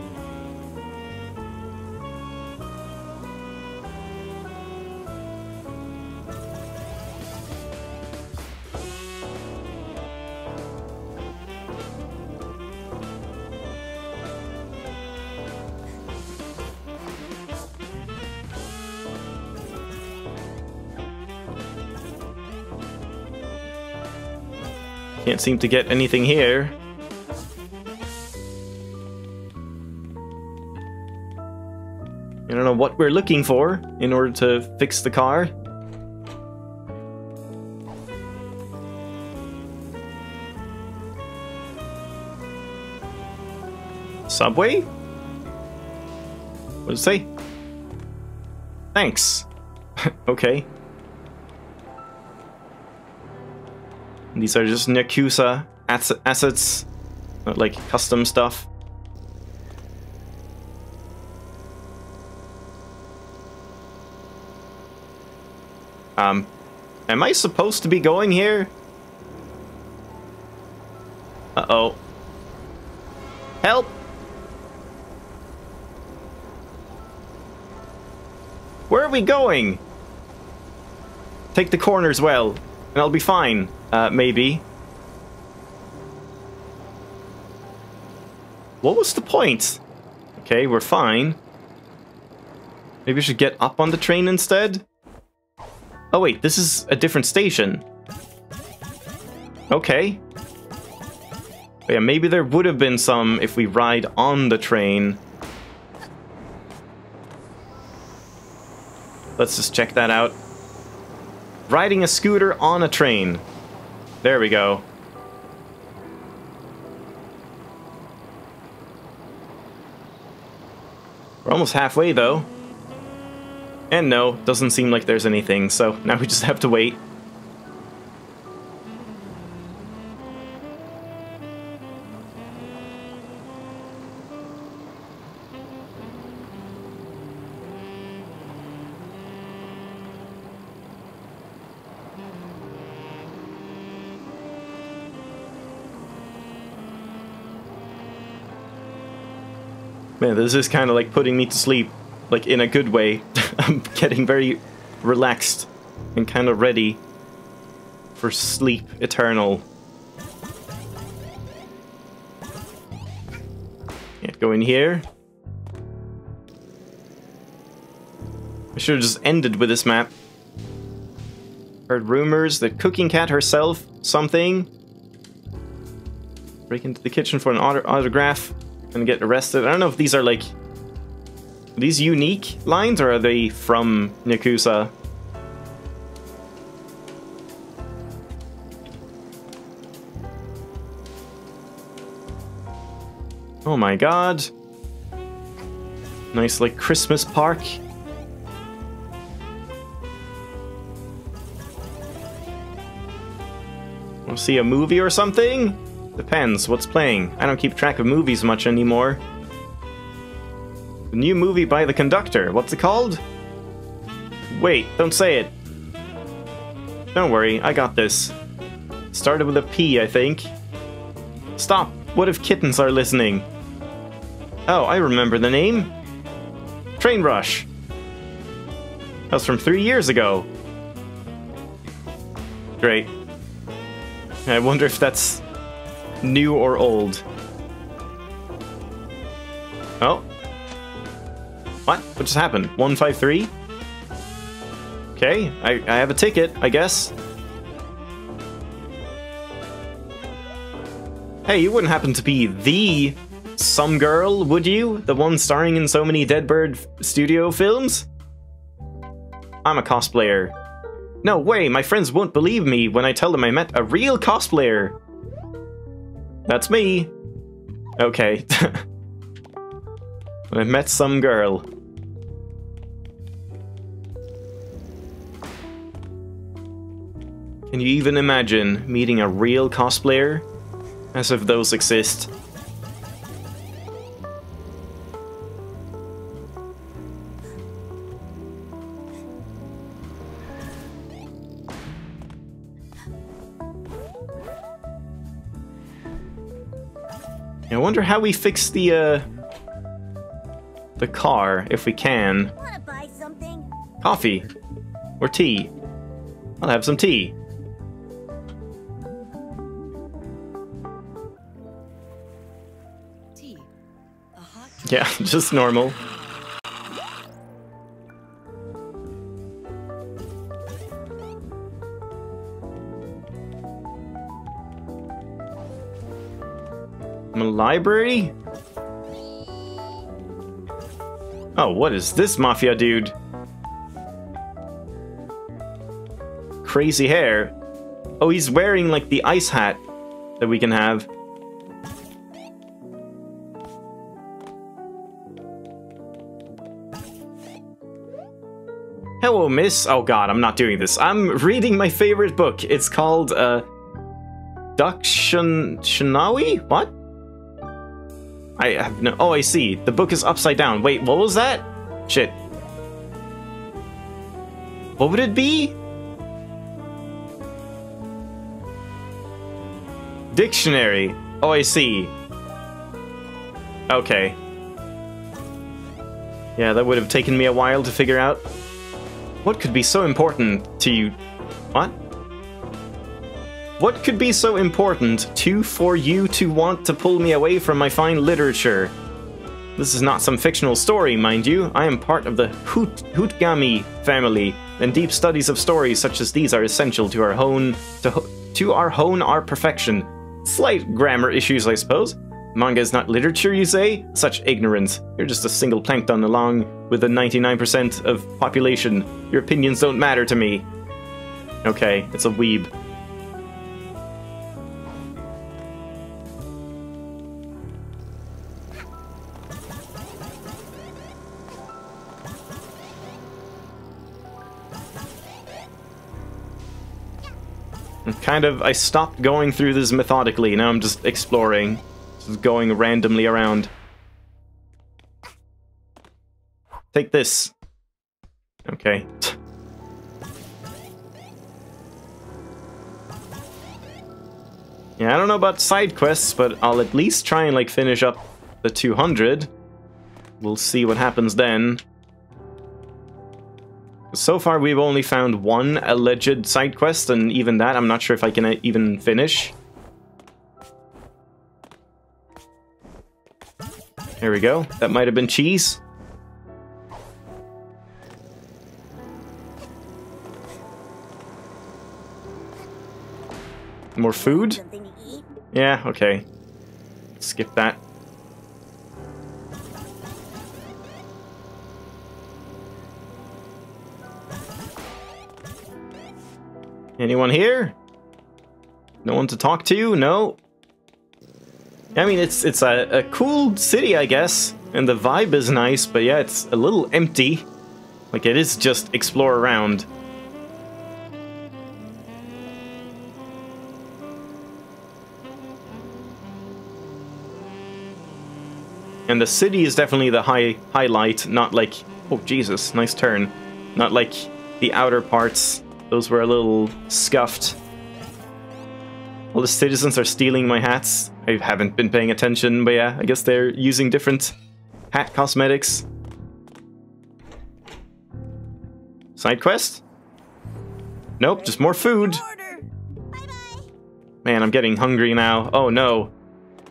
Can't seem to get anything here. I don't know what we're looking for in order to fix the car. Subway? What does it say? Thanks. Okay. These are just Nyakuza assets, not like custom stuff. Um, am I supposed to be going here? Uh-oh. Help! Where are we going? Take the corners well, and I'll be fine. Uh, maybe. What was the point? Okay, we're fine. Maybe we should get up on the train instead? Oh wait, this is a different station. Okay. But yeah, maybe there would have been some if we ride on the train. Let's just check that out. Riding a scooter on a train. There we go. We're almost halfway, though. And no, doesn't seem like there's anything, so now we just have to wait. Man, this is kind of like putting me to sleep, like in a good way. I'm getting very relaxed and kind of ready for sleep eternal. Can't go in here. I should have just ended with this map. Heard rumors that Cooking Cat herself, something. Break into the kitchen for an auto autograph. And get arrested. I don't know if these are like... Are these unique lines or are they from Nyakuza? Oh my god. Nice like Christmas park. Wanna see a movie or something? Depends, what's playing? I don't keep track of movies much anymore. The new movie by the conductor, what's it called? Wait, don't say it. Don't worry, I got this. Started with a P, I think. Stop! What if kittens are listening? Oh, I remember the name. Train Rush. That was from three years ago. Great. I wonder if that's new or old. Oh. What? What just happened? one five three? Okay, I, I have a ticket, I guess. Hey, you wouldn't happen to be the some girl, would you? The one starring in so many Dead Bird studio films? I'm a cosplayer. No way, my friends won't believe me when I tell them I met a real cosplayer. That's me. Okay. I met some girl. Can you even imagine meeting a real cosplayer? As if those exist. I wonder how we fix the, uh... the car, if we can. Wanna buy something? Coffee. Or tea. I'll have some tea. Yeah, just normal. I'm a library? Oh, what is this mafia dude? Crazy hair. Oh, he's wearing like the ice hat that we can have. Hello, miss. Oh god, I'm not doing this. I'm reading my favorite book. It's called, uh... Dakshin-shinawi? What? I have no... Oh, I see. The book is upside down. Wait, what was that? Shit. What would it be? Dictionary. Oh, I see. Okay. Yeah, that would have taken me a while to figure out. What could be so important to you? What? What could be so important to for you to want to pull me away from my fine literature? This is not some fictional story, mind you. I am part of the Hoot Hootgami family, and deep studies of stories such as these are essential to our hone to ho to our hone our perfection. Slight grammar issues, I suppose. Manga is not literature, you say? Such ignorance. You're just a single plankton along with the ninety-nine percent of population. Your opinions don't matter to me. Okay, it's a weeb. I'm kind of... I stopped going through this methodically. Now I'm just exploring. Going randomly around. Take this. Okay. Yeah, I don't know about side quests, but I'll at least try and like finish up the two hundred. We'll see what happens then. So far we've only found one alleged side quest, and even that I'm not sure if I can even finish. There we go. That might have been cheese. More food? Yeah, okay. Skip that. Anyone here? No one to talk to? No? I mean, it's it's a, a cool city, I guess, and the vibe is nice, but yeah, it's a little empty. Like, it is just explore around. And the city is definitely the high highlight, not like... Oh, Jesus, nice turn. Not like the outer parts. Those were a little scuffed. All the citizens are stealing my hats. I haven't been paying attention, but yeah, I guess they're using different hat cosmetics. Side quest? Nope, just more food. Man, I'm getting hungry now. Oh no.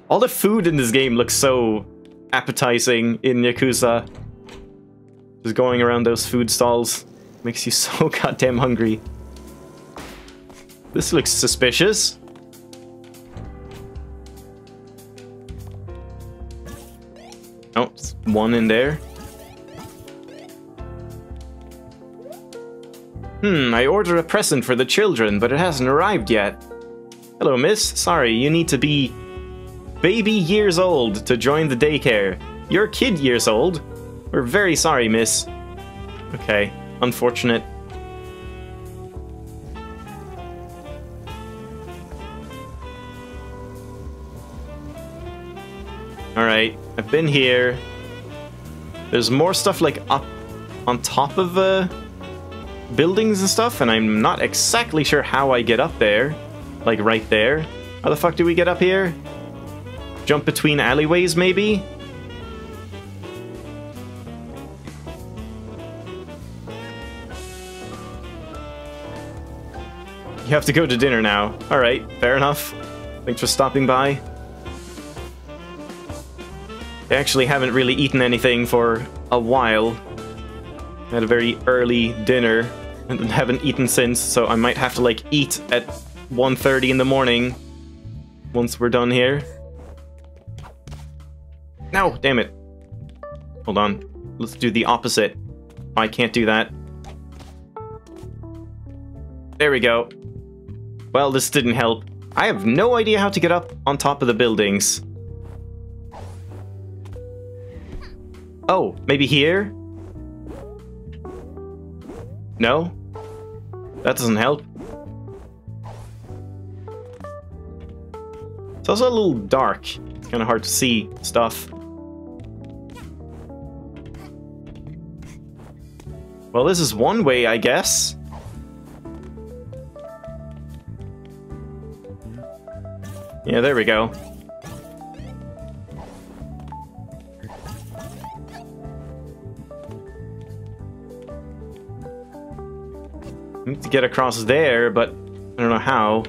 All the food in this game looks so appetizing in Yakuza. Just going around those food stalls makes you so goddamn hungry. This looks suspicious. Oh, one in there. Hmm, I ordered a present for the children, but it hasn't arrived yet. Hello, miss. Sorry, you need to be baby years old to join the daycare. You're kid years old. We're very sorry, miss. Okay, unfortunate. Alright, I've been here. There's more stuff like up on top of uh, buildings and stuff, and I'm not exactly sure how I get up there. Like right there. How the fuck do we get up here? Jump between alleyways, maybe? You have to go to dinner now. Alright, fair enough. Thanks for stopping by. I actually haven't really eaten anything for a while. I had a very early dinner and haven't eaten since, so I might have to like eat at one thirty in the morning once we're done here. No, damn it. Hold on. Let's do the opposite. I can't do that. There we go. Well, this didn't help. I have no idea how to get up on top of the buildings. Oh, maybe here? No? That doesn't help. It's also a little dark. It's kind of hard to see stuff. Well, this is one way, I guess. Yeah, there we go. I need to get across there, but I don't know how.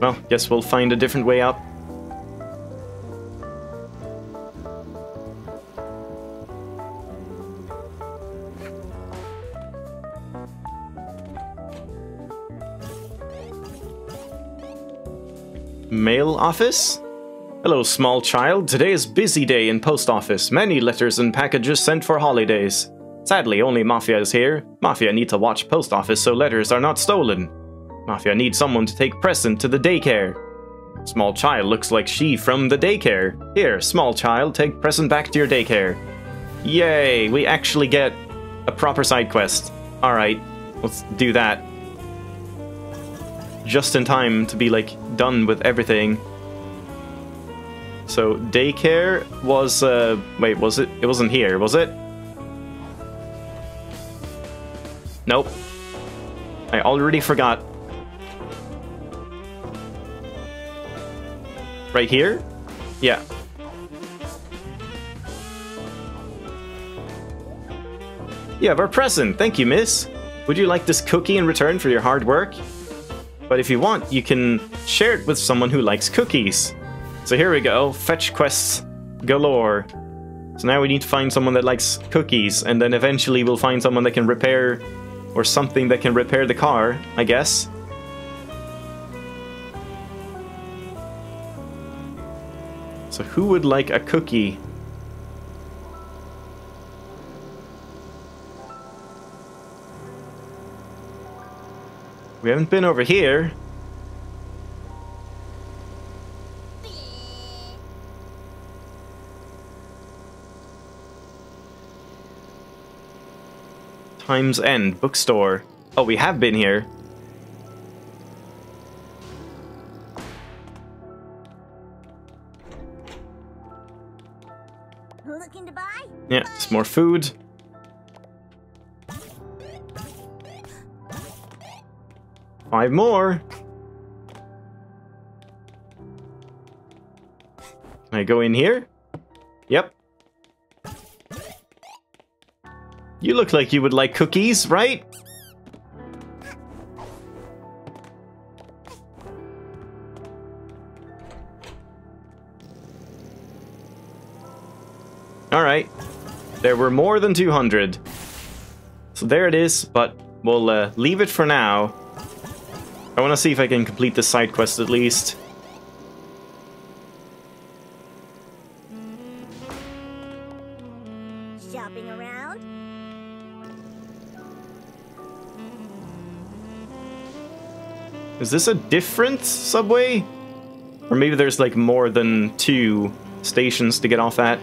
Well, guess we'll find a different way up. Mail office? Hello, small child. Today is busy day in post office. Many letters and packages sent for holidays. Sadly, only Mafia is here. Mafia need to watch post office so letters are not stolen. Mafia needs someone to take present to the daycare. Small child looks like she from the daycare. Here, small child, take present back to your daycare. Yay, we actually get a proper side quest. Alright, let's do that. Just in time to be, like, done with everything. So, daycare was, uh, wait, was it? It wasn't here, was it? Nope. I already forgot. Right here? Yeah. You have our present. Thank you, miss. Would you like this cookie in return for your hard work? But if you want, you can share it with someone who likes cookies. So here we go. Fetch quests galore. So now we need to find someone that likes cookies, and then eventually we'll find someone that can repair... Or something that can repair the car, I guess. So who would like a cookie? We haven't been over here. Time's End, bookstore. Oh, we have been here. Looking to buy? Yeah, just more food. Five more. Can I go in here? Yep. You look like you would like cookies, right? Alright. There were more than two hundred. So there it is, but we'll uh, leave it for now. I want to see if I can complete this side quest at least. Shopping around? Is this a different subway? Or maybe there's like more than two stations to get off at.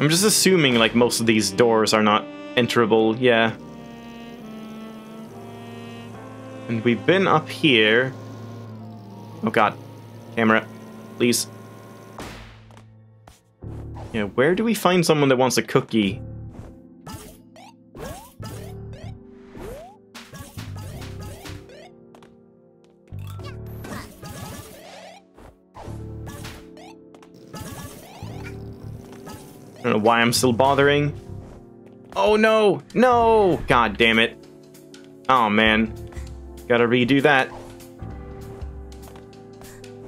I'm just assuming like most of these doors are not enterable, yeah. And we've been up here. Oh god. Camera, please. Yeah, where do we find someone that wants a cookie? I don't know why I'm still bothering. Oh no! No! God damn it. Oh man. Gotta redo that.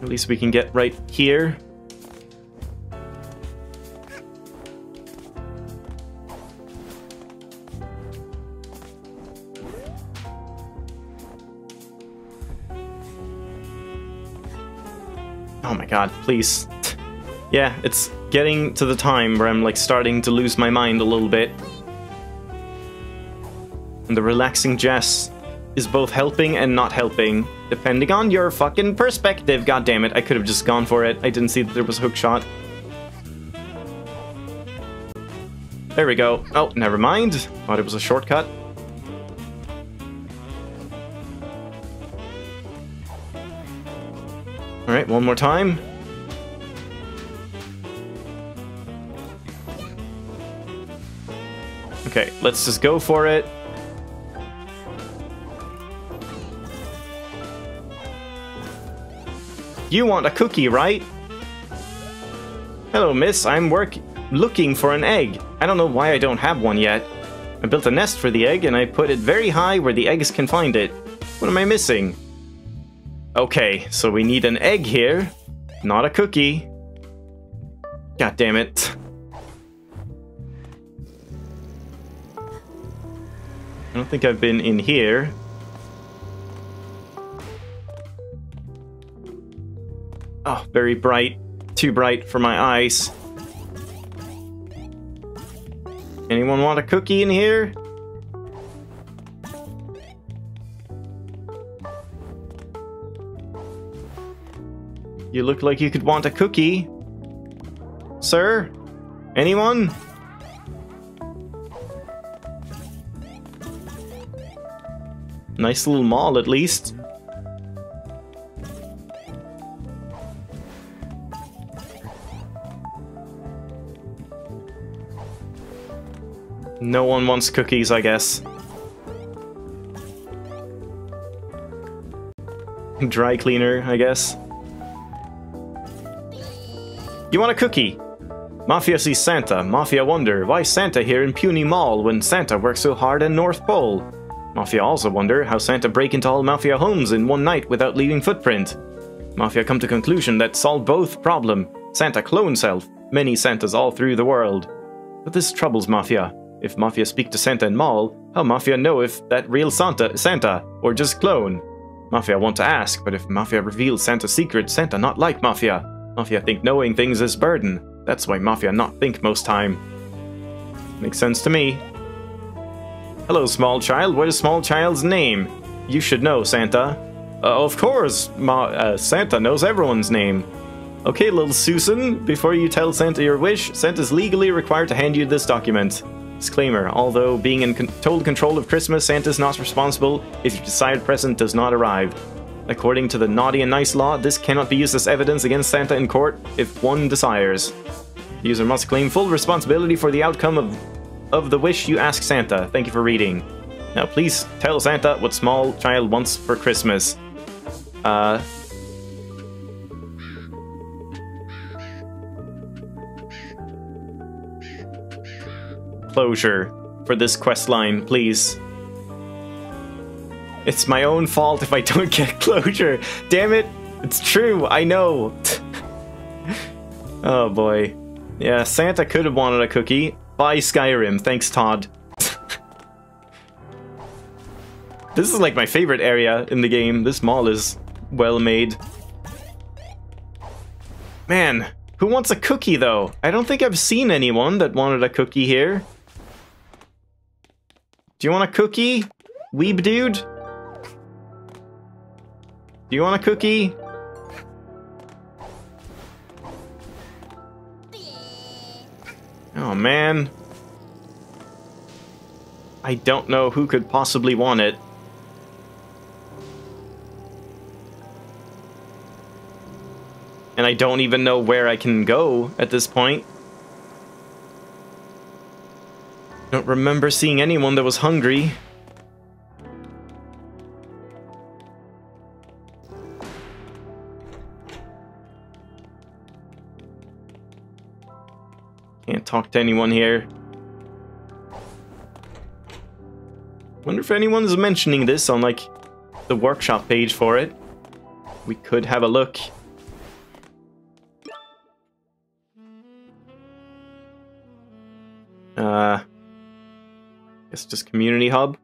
At least we can get right here. Oh my god, please. Yeah, it's getting to the time where I'm like starting to lose my mind a little bit. And the relaxing jazz is both helping and not helping, depending on your fucking perspective. God damn it, I could have just gone for it. I didn't see that there was a hookshot. There we go. Oh, never mind. Thought it was a shortcut. Alright, one more time. Okay, let's just go for it. You want a cookie, right? Hello, miss. I'm work looking for an egg. I don't know why I don't have one yet. I built a nest for the egg and I put it very high where the eggs can find it. What am I missing? Okay, so we need an egg here, not a cookie. God damn it. I don't think I've been in here. Oh, very bright. Too bright for my eyes. Anyone want a cookie in here? You look like you could want a cookie. Sir? Anyone? Nice little mall, at least. No one wants cookies, I guess. Dry cleaner, I guess. You want a cookie? Mafia sees Santa. Mafia wonder, why Santa here in Puny Mall when Santa works so hard in North Pole? Mafia also wonder how Santa break into all Mafia homes in one night without leaving footprint. Mafia come to conclusion that solve both problem. Santa clone self. Many Santas all through the world. But this troubles Mafia. If Mafia speak to Santa in Mall, how Mafia know if that real Santa Santa or just clone? Mafia want to ask, but if Mafia reveals Santa's secret, Santa not like Mafia. Mafia think knowing things is burden. That's why Mafia not think most time. Makes sense to me. Hello, small child. What is small child's name? You should know, Santa. Uh, of course, Ma uh, Santa knows everyone's name. Okay, little Susan, before you tell Santa your wish, Santa's legally required to hand you this document. Disclaimer, although being in con total control of Christmas, Santa's not responsible if your desired present does not arrive. According to the Naughty and Nice law, this cannot be used as evidence against Santa in court if one desires. The user must claim full responsibility for the outcome of of the wish you ask Santa. Thank you for reading. Now please tell Santa what small child wants for Christmas. Uh... Closure for this quest line, please. It's my own fault if I don't get closure. Damn it! It's true, I know! Oh boy. Yeah, Santa could have wanted a cookie. Buy Skyrim. Thanks, Todd. This is like my favorite area in the game. This mall is well made. Man, who wants a cookie though? I don't think I've seen anyone that wanted a cookie here. Do you want a cookie, weeb dude? Do you want a cookie? Oh man. I don't know who could possibly want it. And I don't even know where I can go at this point. Don't remember seeing anyone that was hungry. Can't talk to anyone here. Wonder if anyone's mentioning this on like the workshop page for it. We could have a look. Uh, it's just community hub.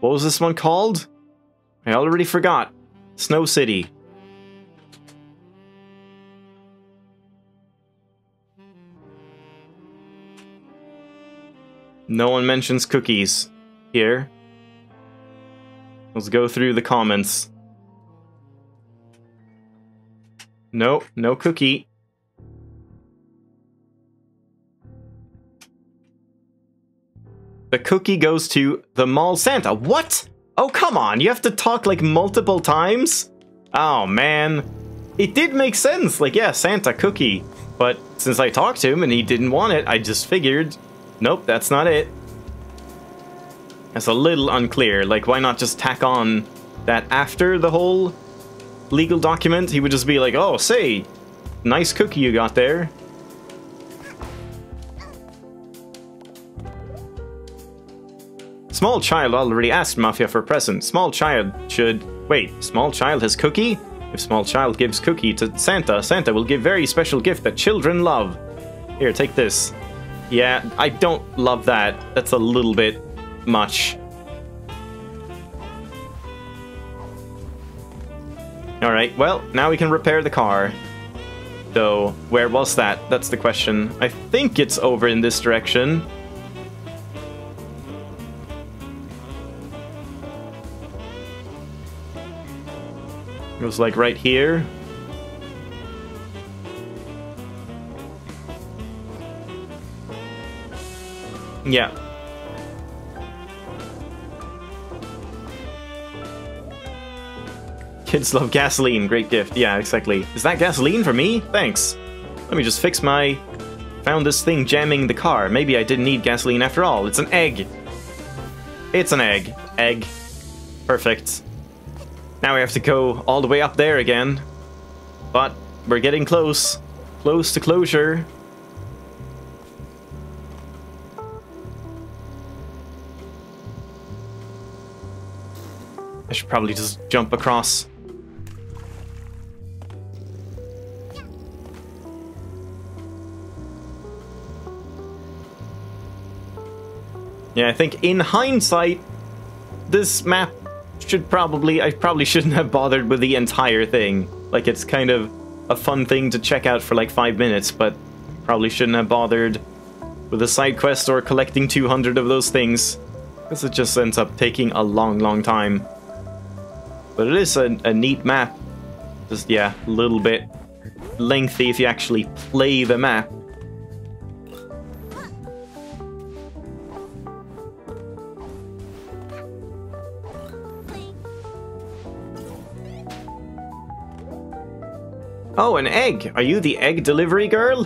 What was this one called? I already forgot. Snow City. No one mentions cookies here. Let's go through the comments. No, no cookie. The cookie goes to the mall Santa. What? Oh, come on. You have to talk like multiple times? Oh, man. It did make sense. Like, yeah, Santa cookie. But since I talked to him and he didn't want it, I just figured... Nope, that's not it. That's a little unclear. Like, why not just tack on that after the whole legal document? He would just be like, oh, say, nice cookie you got there. Small child already asked Mafia for present. Small child should... Wait, small child has cookie? If small child gives cookie to Santa, Santa will give very special gift that children love. Here, take this. Yeah, I don't love that. That's a little bit much. Alright, well, now we can repair the car. Though, where was that? That's the question. I think it's over in this direction. It was like right here. Yeah. Kids love gasoline. Great gift. Yeah, exactly. Is that gasoline for me? Thanks. Let me just fix my... Found this thing jamming the car. Maybe I didn't need gasoline after all. It's an egg. It's an egg. Egg. Perfect. Now we have to go all the way up there again. But we're getting close. Close to closure. I should probably just jump across. Yeah, I think in hindsight, this map should probably... I probably shouldn't have bothered with the entire thing. Like, it's kind of a fun thing to check out for like five minutes, but probably shouldn't have bothered with a side quest or collecting two hundred of those things. Because it just ends up taking a long, long time. But it is a, a neat map. Just, yeah, a little bit lengthy if you actually play the map. Oh, an egg! Are you the egg delivery girl?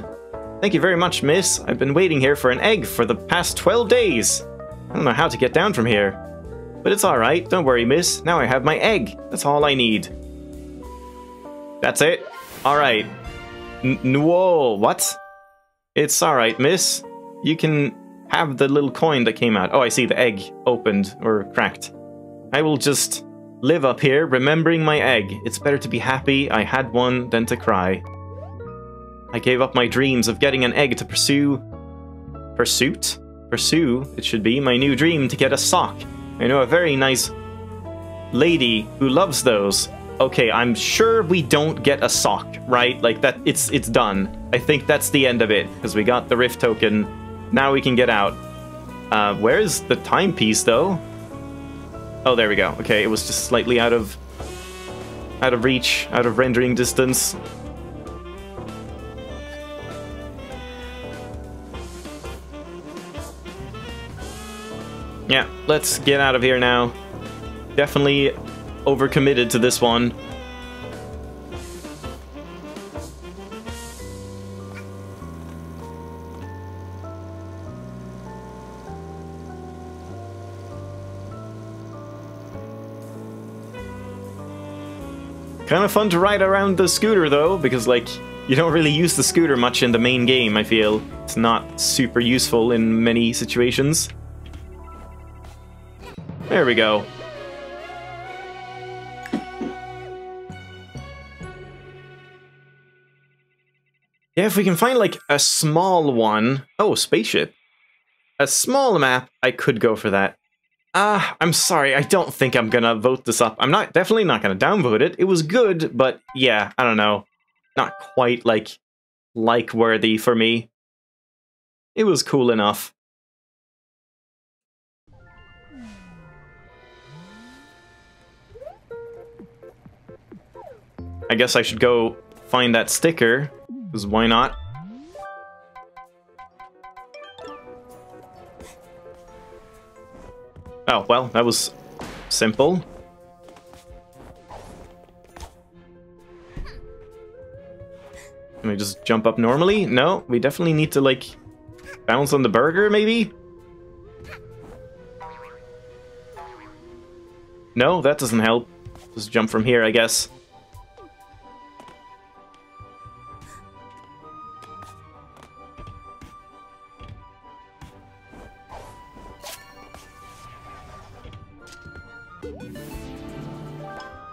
Thank you very much, miss. I've been waiting here for an egg for the past twelve days. I don't know how to get down from here. But it's alright, don't worry, miss. Now I have my egg. That's all I need. That's it? Alright. Whoa, what? It's alright, miss. You can have the little coin that came out. Oh, I see the egg opened or cracked. I will just live up here remembering my egg. It's better to be happy I had one than to cry. I gave up my dreams of getting an egg to pursue... Pursuit? Pursue, it should be, my new dream to get a sock. I know a very nice lady who loves those. Okay, I'm sure we don't get a sock, right? Like, that, it's it's done. I think that's the end of it, because we got the Rift token. Now we can get out. Uh, where is the timepiece, though? Oh, there we go. Okay, it was just slightly out of... out of reach, out of rendering distance. Yeah, let's get out of here now. Definitely overcommitted to this one. Kind of fun to ride around the scooter though, because like, you don't really use the scooter much in the main game, I feel. It's not super useful in many situations. There we go. Yeah, if we can find like a small one. Oh, spaceship. A small map, I could go for that. Ah, uh, I'm sorry, I don't think I'm gonna vote this up. I'm not definitely not gonna downvote it. It was good, but yeah, I don't know. Not quite like like worthy for me. It was cool enough. I guess I should go find that sticker, because why not? Oh, well, that was simple. Can we just jump up normally? No, we definitely need to, like, bounce on the burger, maybe? No, that doesn't help. Just jump from here, I guess.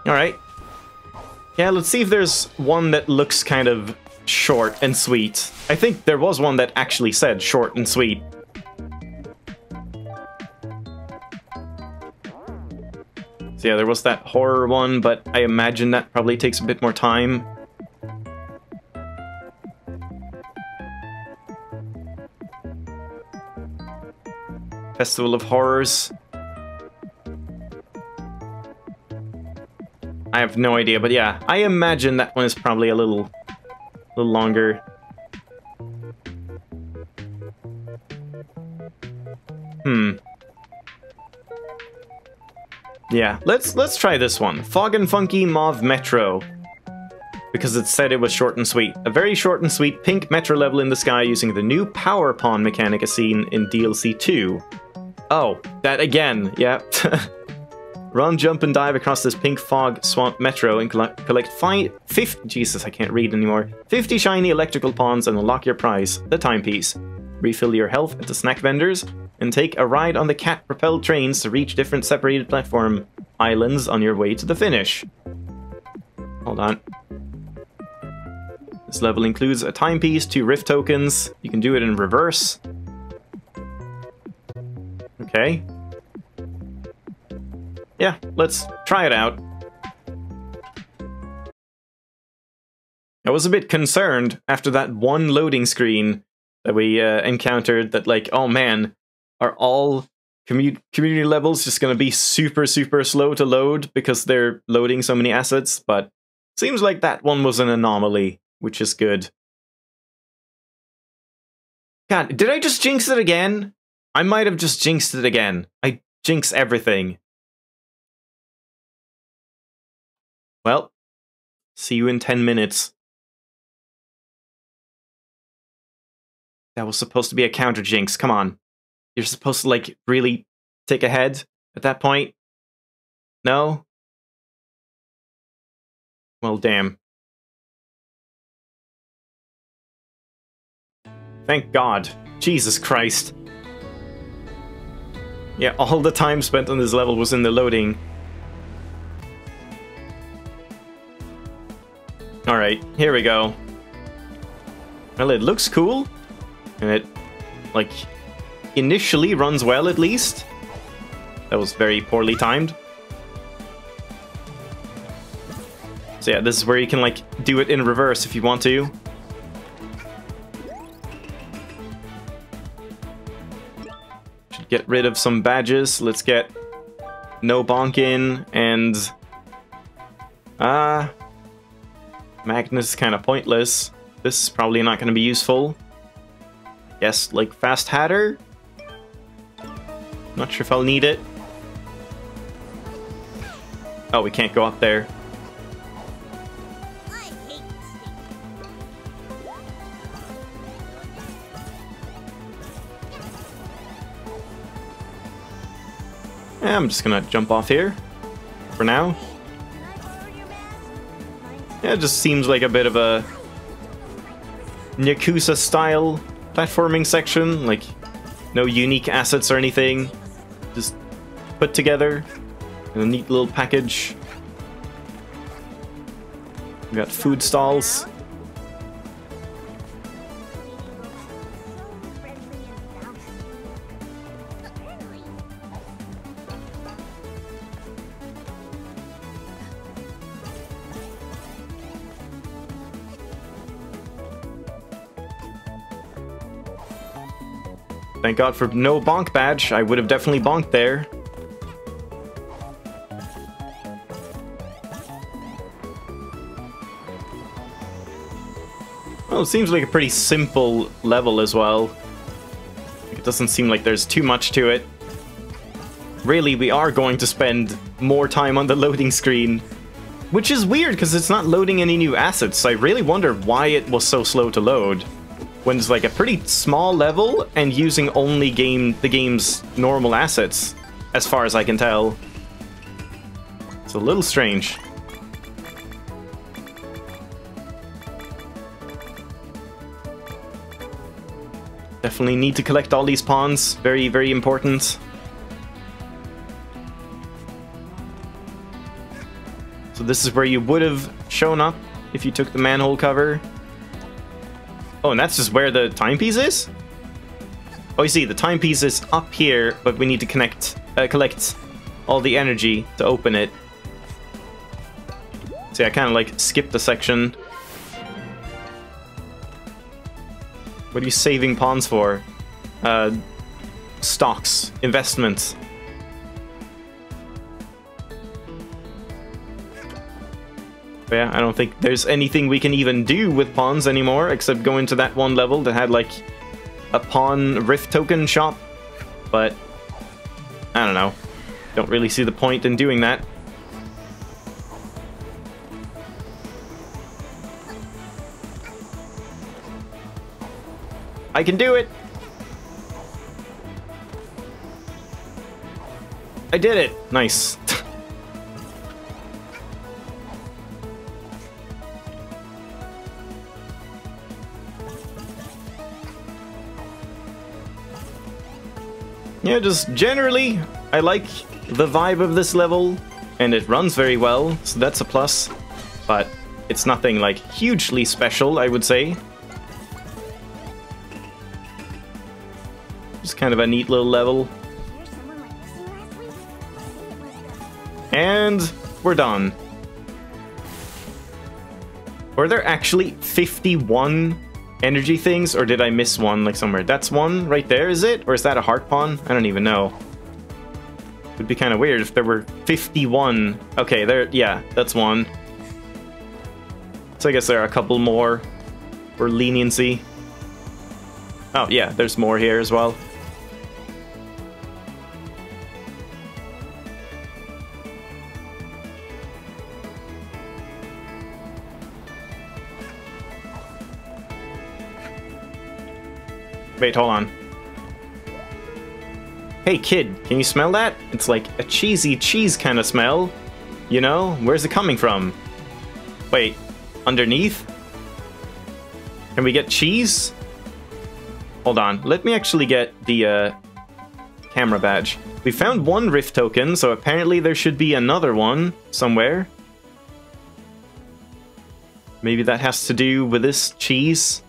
Alright. Yeah, let's see if there's one that looks kind of short and sweet. I think there was one that actually said short and sweet. So yeah, there was that horror one, but I imagine that probably takes a bit more time. Festival of Horrors. I have no idea, but yeah, I imagine that one is probably a little, a little longer. Hmm. Yeah, let's let's try this one, Fog and Funky Mauve Metro, because it said it was short and sweet. A very short and sweet pink metro level in the sky using the new power pawn mechanic as seen in D L C two. Oh, that again. Yeah. Run, jump, and dive across this pink fog swamp metro and collect five, fifty, Jesus, I can't read anymore, fifty shiny electrical pawns and unlock your prize, the timepiece. Refill your health at the snack vendors and take a ride on the cat-propelled trains to reach different separated platform islands on your way to the finish. Hold on. This level includes a timepiece, two rift tokens. You can do it in reverse. Okay. Yeah, let's try it out. I was a bit concerned after that one loading screen that we uh, encountered that, like, oh man, are all commu community levels just going to be super, super slow to load because they're loading so many assets? But seems like that one was an anomaly, which is good. God, did I just jinx it again? I might have just jinxed it again. I jinx everything. Well, see you in ten minutes. That was supposed to be a counter jinx. Come on. You're supposed to, like, really take a head at that point? No? Well, damn. Thank God. Jesus Christ. Yeah, all the time spent on this level was in the loading. Alright, here we go. Well, it looks cool. And it, like, initially runs well, at least. That was very poorly timed. So yeah, this is where you can, like, do it in reverse if you want to. Should get rid of some badges. Let's get No Bonkin and... Ah... Uh, Magnus is kind of pointless. This is probably not going to be useful. Yes, like Fast Hatter? Not sure if I'll need it. Oh, we can't go up there. Yeah, I'm just gonna jump off here for now. Yeah, it just seems like a bit of a Nyakuza style platforming section, like no unique assets or anything, just put together in a neat little package. We got food stalls. Thank God for no bonk badge. I would have definitely bonked there. Well, it seems like a pretty simple level as well. It doesn't seem like there's too much to it. Really, we are going to spend more time on the loading screen. Which is weird, because it's not loading any new assets. So I really wonder why it was so slow to load. When it's like a pretty small level and using only game the game's normal assets, as far as I can tell. It's a little strange. Definitely need to collect all these pawns. Very, very important. So this is where you would have shown up if you took the manhole cover. Oh, and that's just where the timepiece is? Oh, you see, the timepiece is up here, but we need to connect, uh, collect all the energy to open it. See, I kind of, like, skipped the section. What are you saving pawns for? Uh, stocks. Investments. But yeah, I don't think there's anything we can even do with pawns anymore, except go into that one level that had, like, a pawn rift token shop. But, I don't know. Don't really see the point in doing that. I can do it! I did it! Nice. Yeah, just generally, I like the vibe of this level, and it runs very well, so that's a plus. But it's nothing, like, hugely special, I would say. Just kind of a neat little level. And we're done. Were there actually fifty-one... energy things, or did I miss one, like, somewhere? That's one right there, is it? Or is that a heart pawn? I don't even know. It would be kind of weird if there were fifty-one. Okay, there, yeah, that's one. So I guess there are a couple more for leniency. Oh, yeah, there's more here as well. Wait, hold on. Hey, kid, can you smell that? It's like a cheesy cheese kind of smell. You know, where's it coming from? Wait, underneath? Can we get cheese? Hold on, let me actually get the uh, camera badge. We found one rift token, so apparently there should be another one somewhere. Maybe that has to do with this cheese.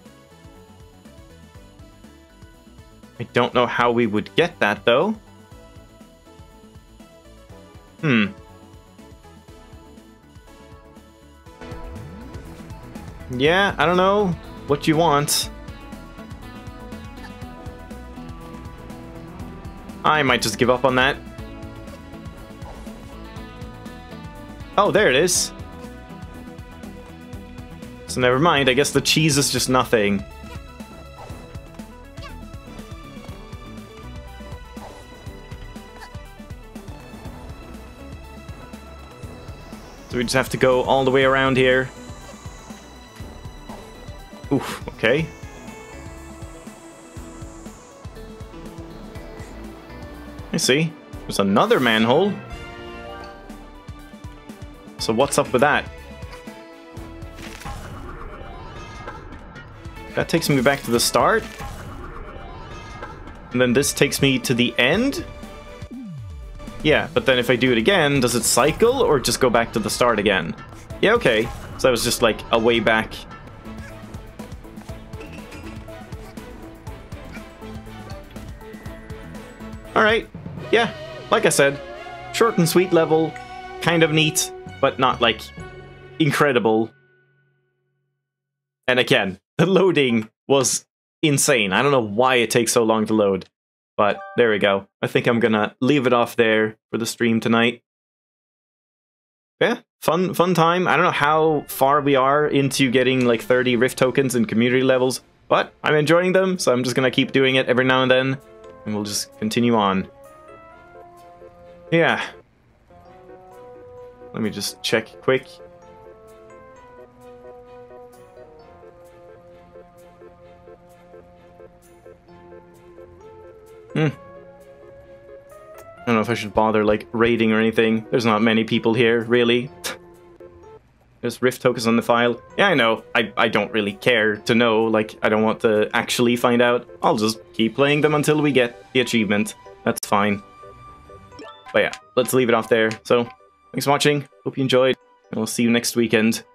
I don't know how we would get that, though. Hmm. Yeah, I don't know what you want. I might just give up on that. Oh, there it is. So never mind, I guess the cheese is just nothing. So we just have to go all the way around here. Oof, okay. I see. There's another manhole. So what's up with that? That takes me back to the start. And then this takes me to the end? Yeah, but then if I do it again, does it cycle or just go back to the start again? Yeah, okay. So that was just like a way back. Alright, yeah, like I said, short and sweet level, kind of neat, but not, like, incredible. And again, the loading was insane. I don't know why it takes so long to load, but there we go. I think I'm gonna leave it off there for the stream tonight. Yeah, fun, fun time. I don't know how far we are into getting, like, thirty Rift tokens and community levels, but I'm enjoying them, so I'm just gonna keep doing it every now and then. And we'll just continue on. Yeah. Let me just check quick. Hmm. I don't know if I should bother, like, raiding or anything. There's not many people here, really. There's rift tokens on the file. Yeah, I know. I, I don't really care to know. Like, I don't want to actually find out. I'll just keep playing them until we get the achievement. That's fine. But yeah, let's leave it off there. So, thanks for watching. Hope you enjoyed. And we'll see you next weekend.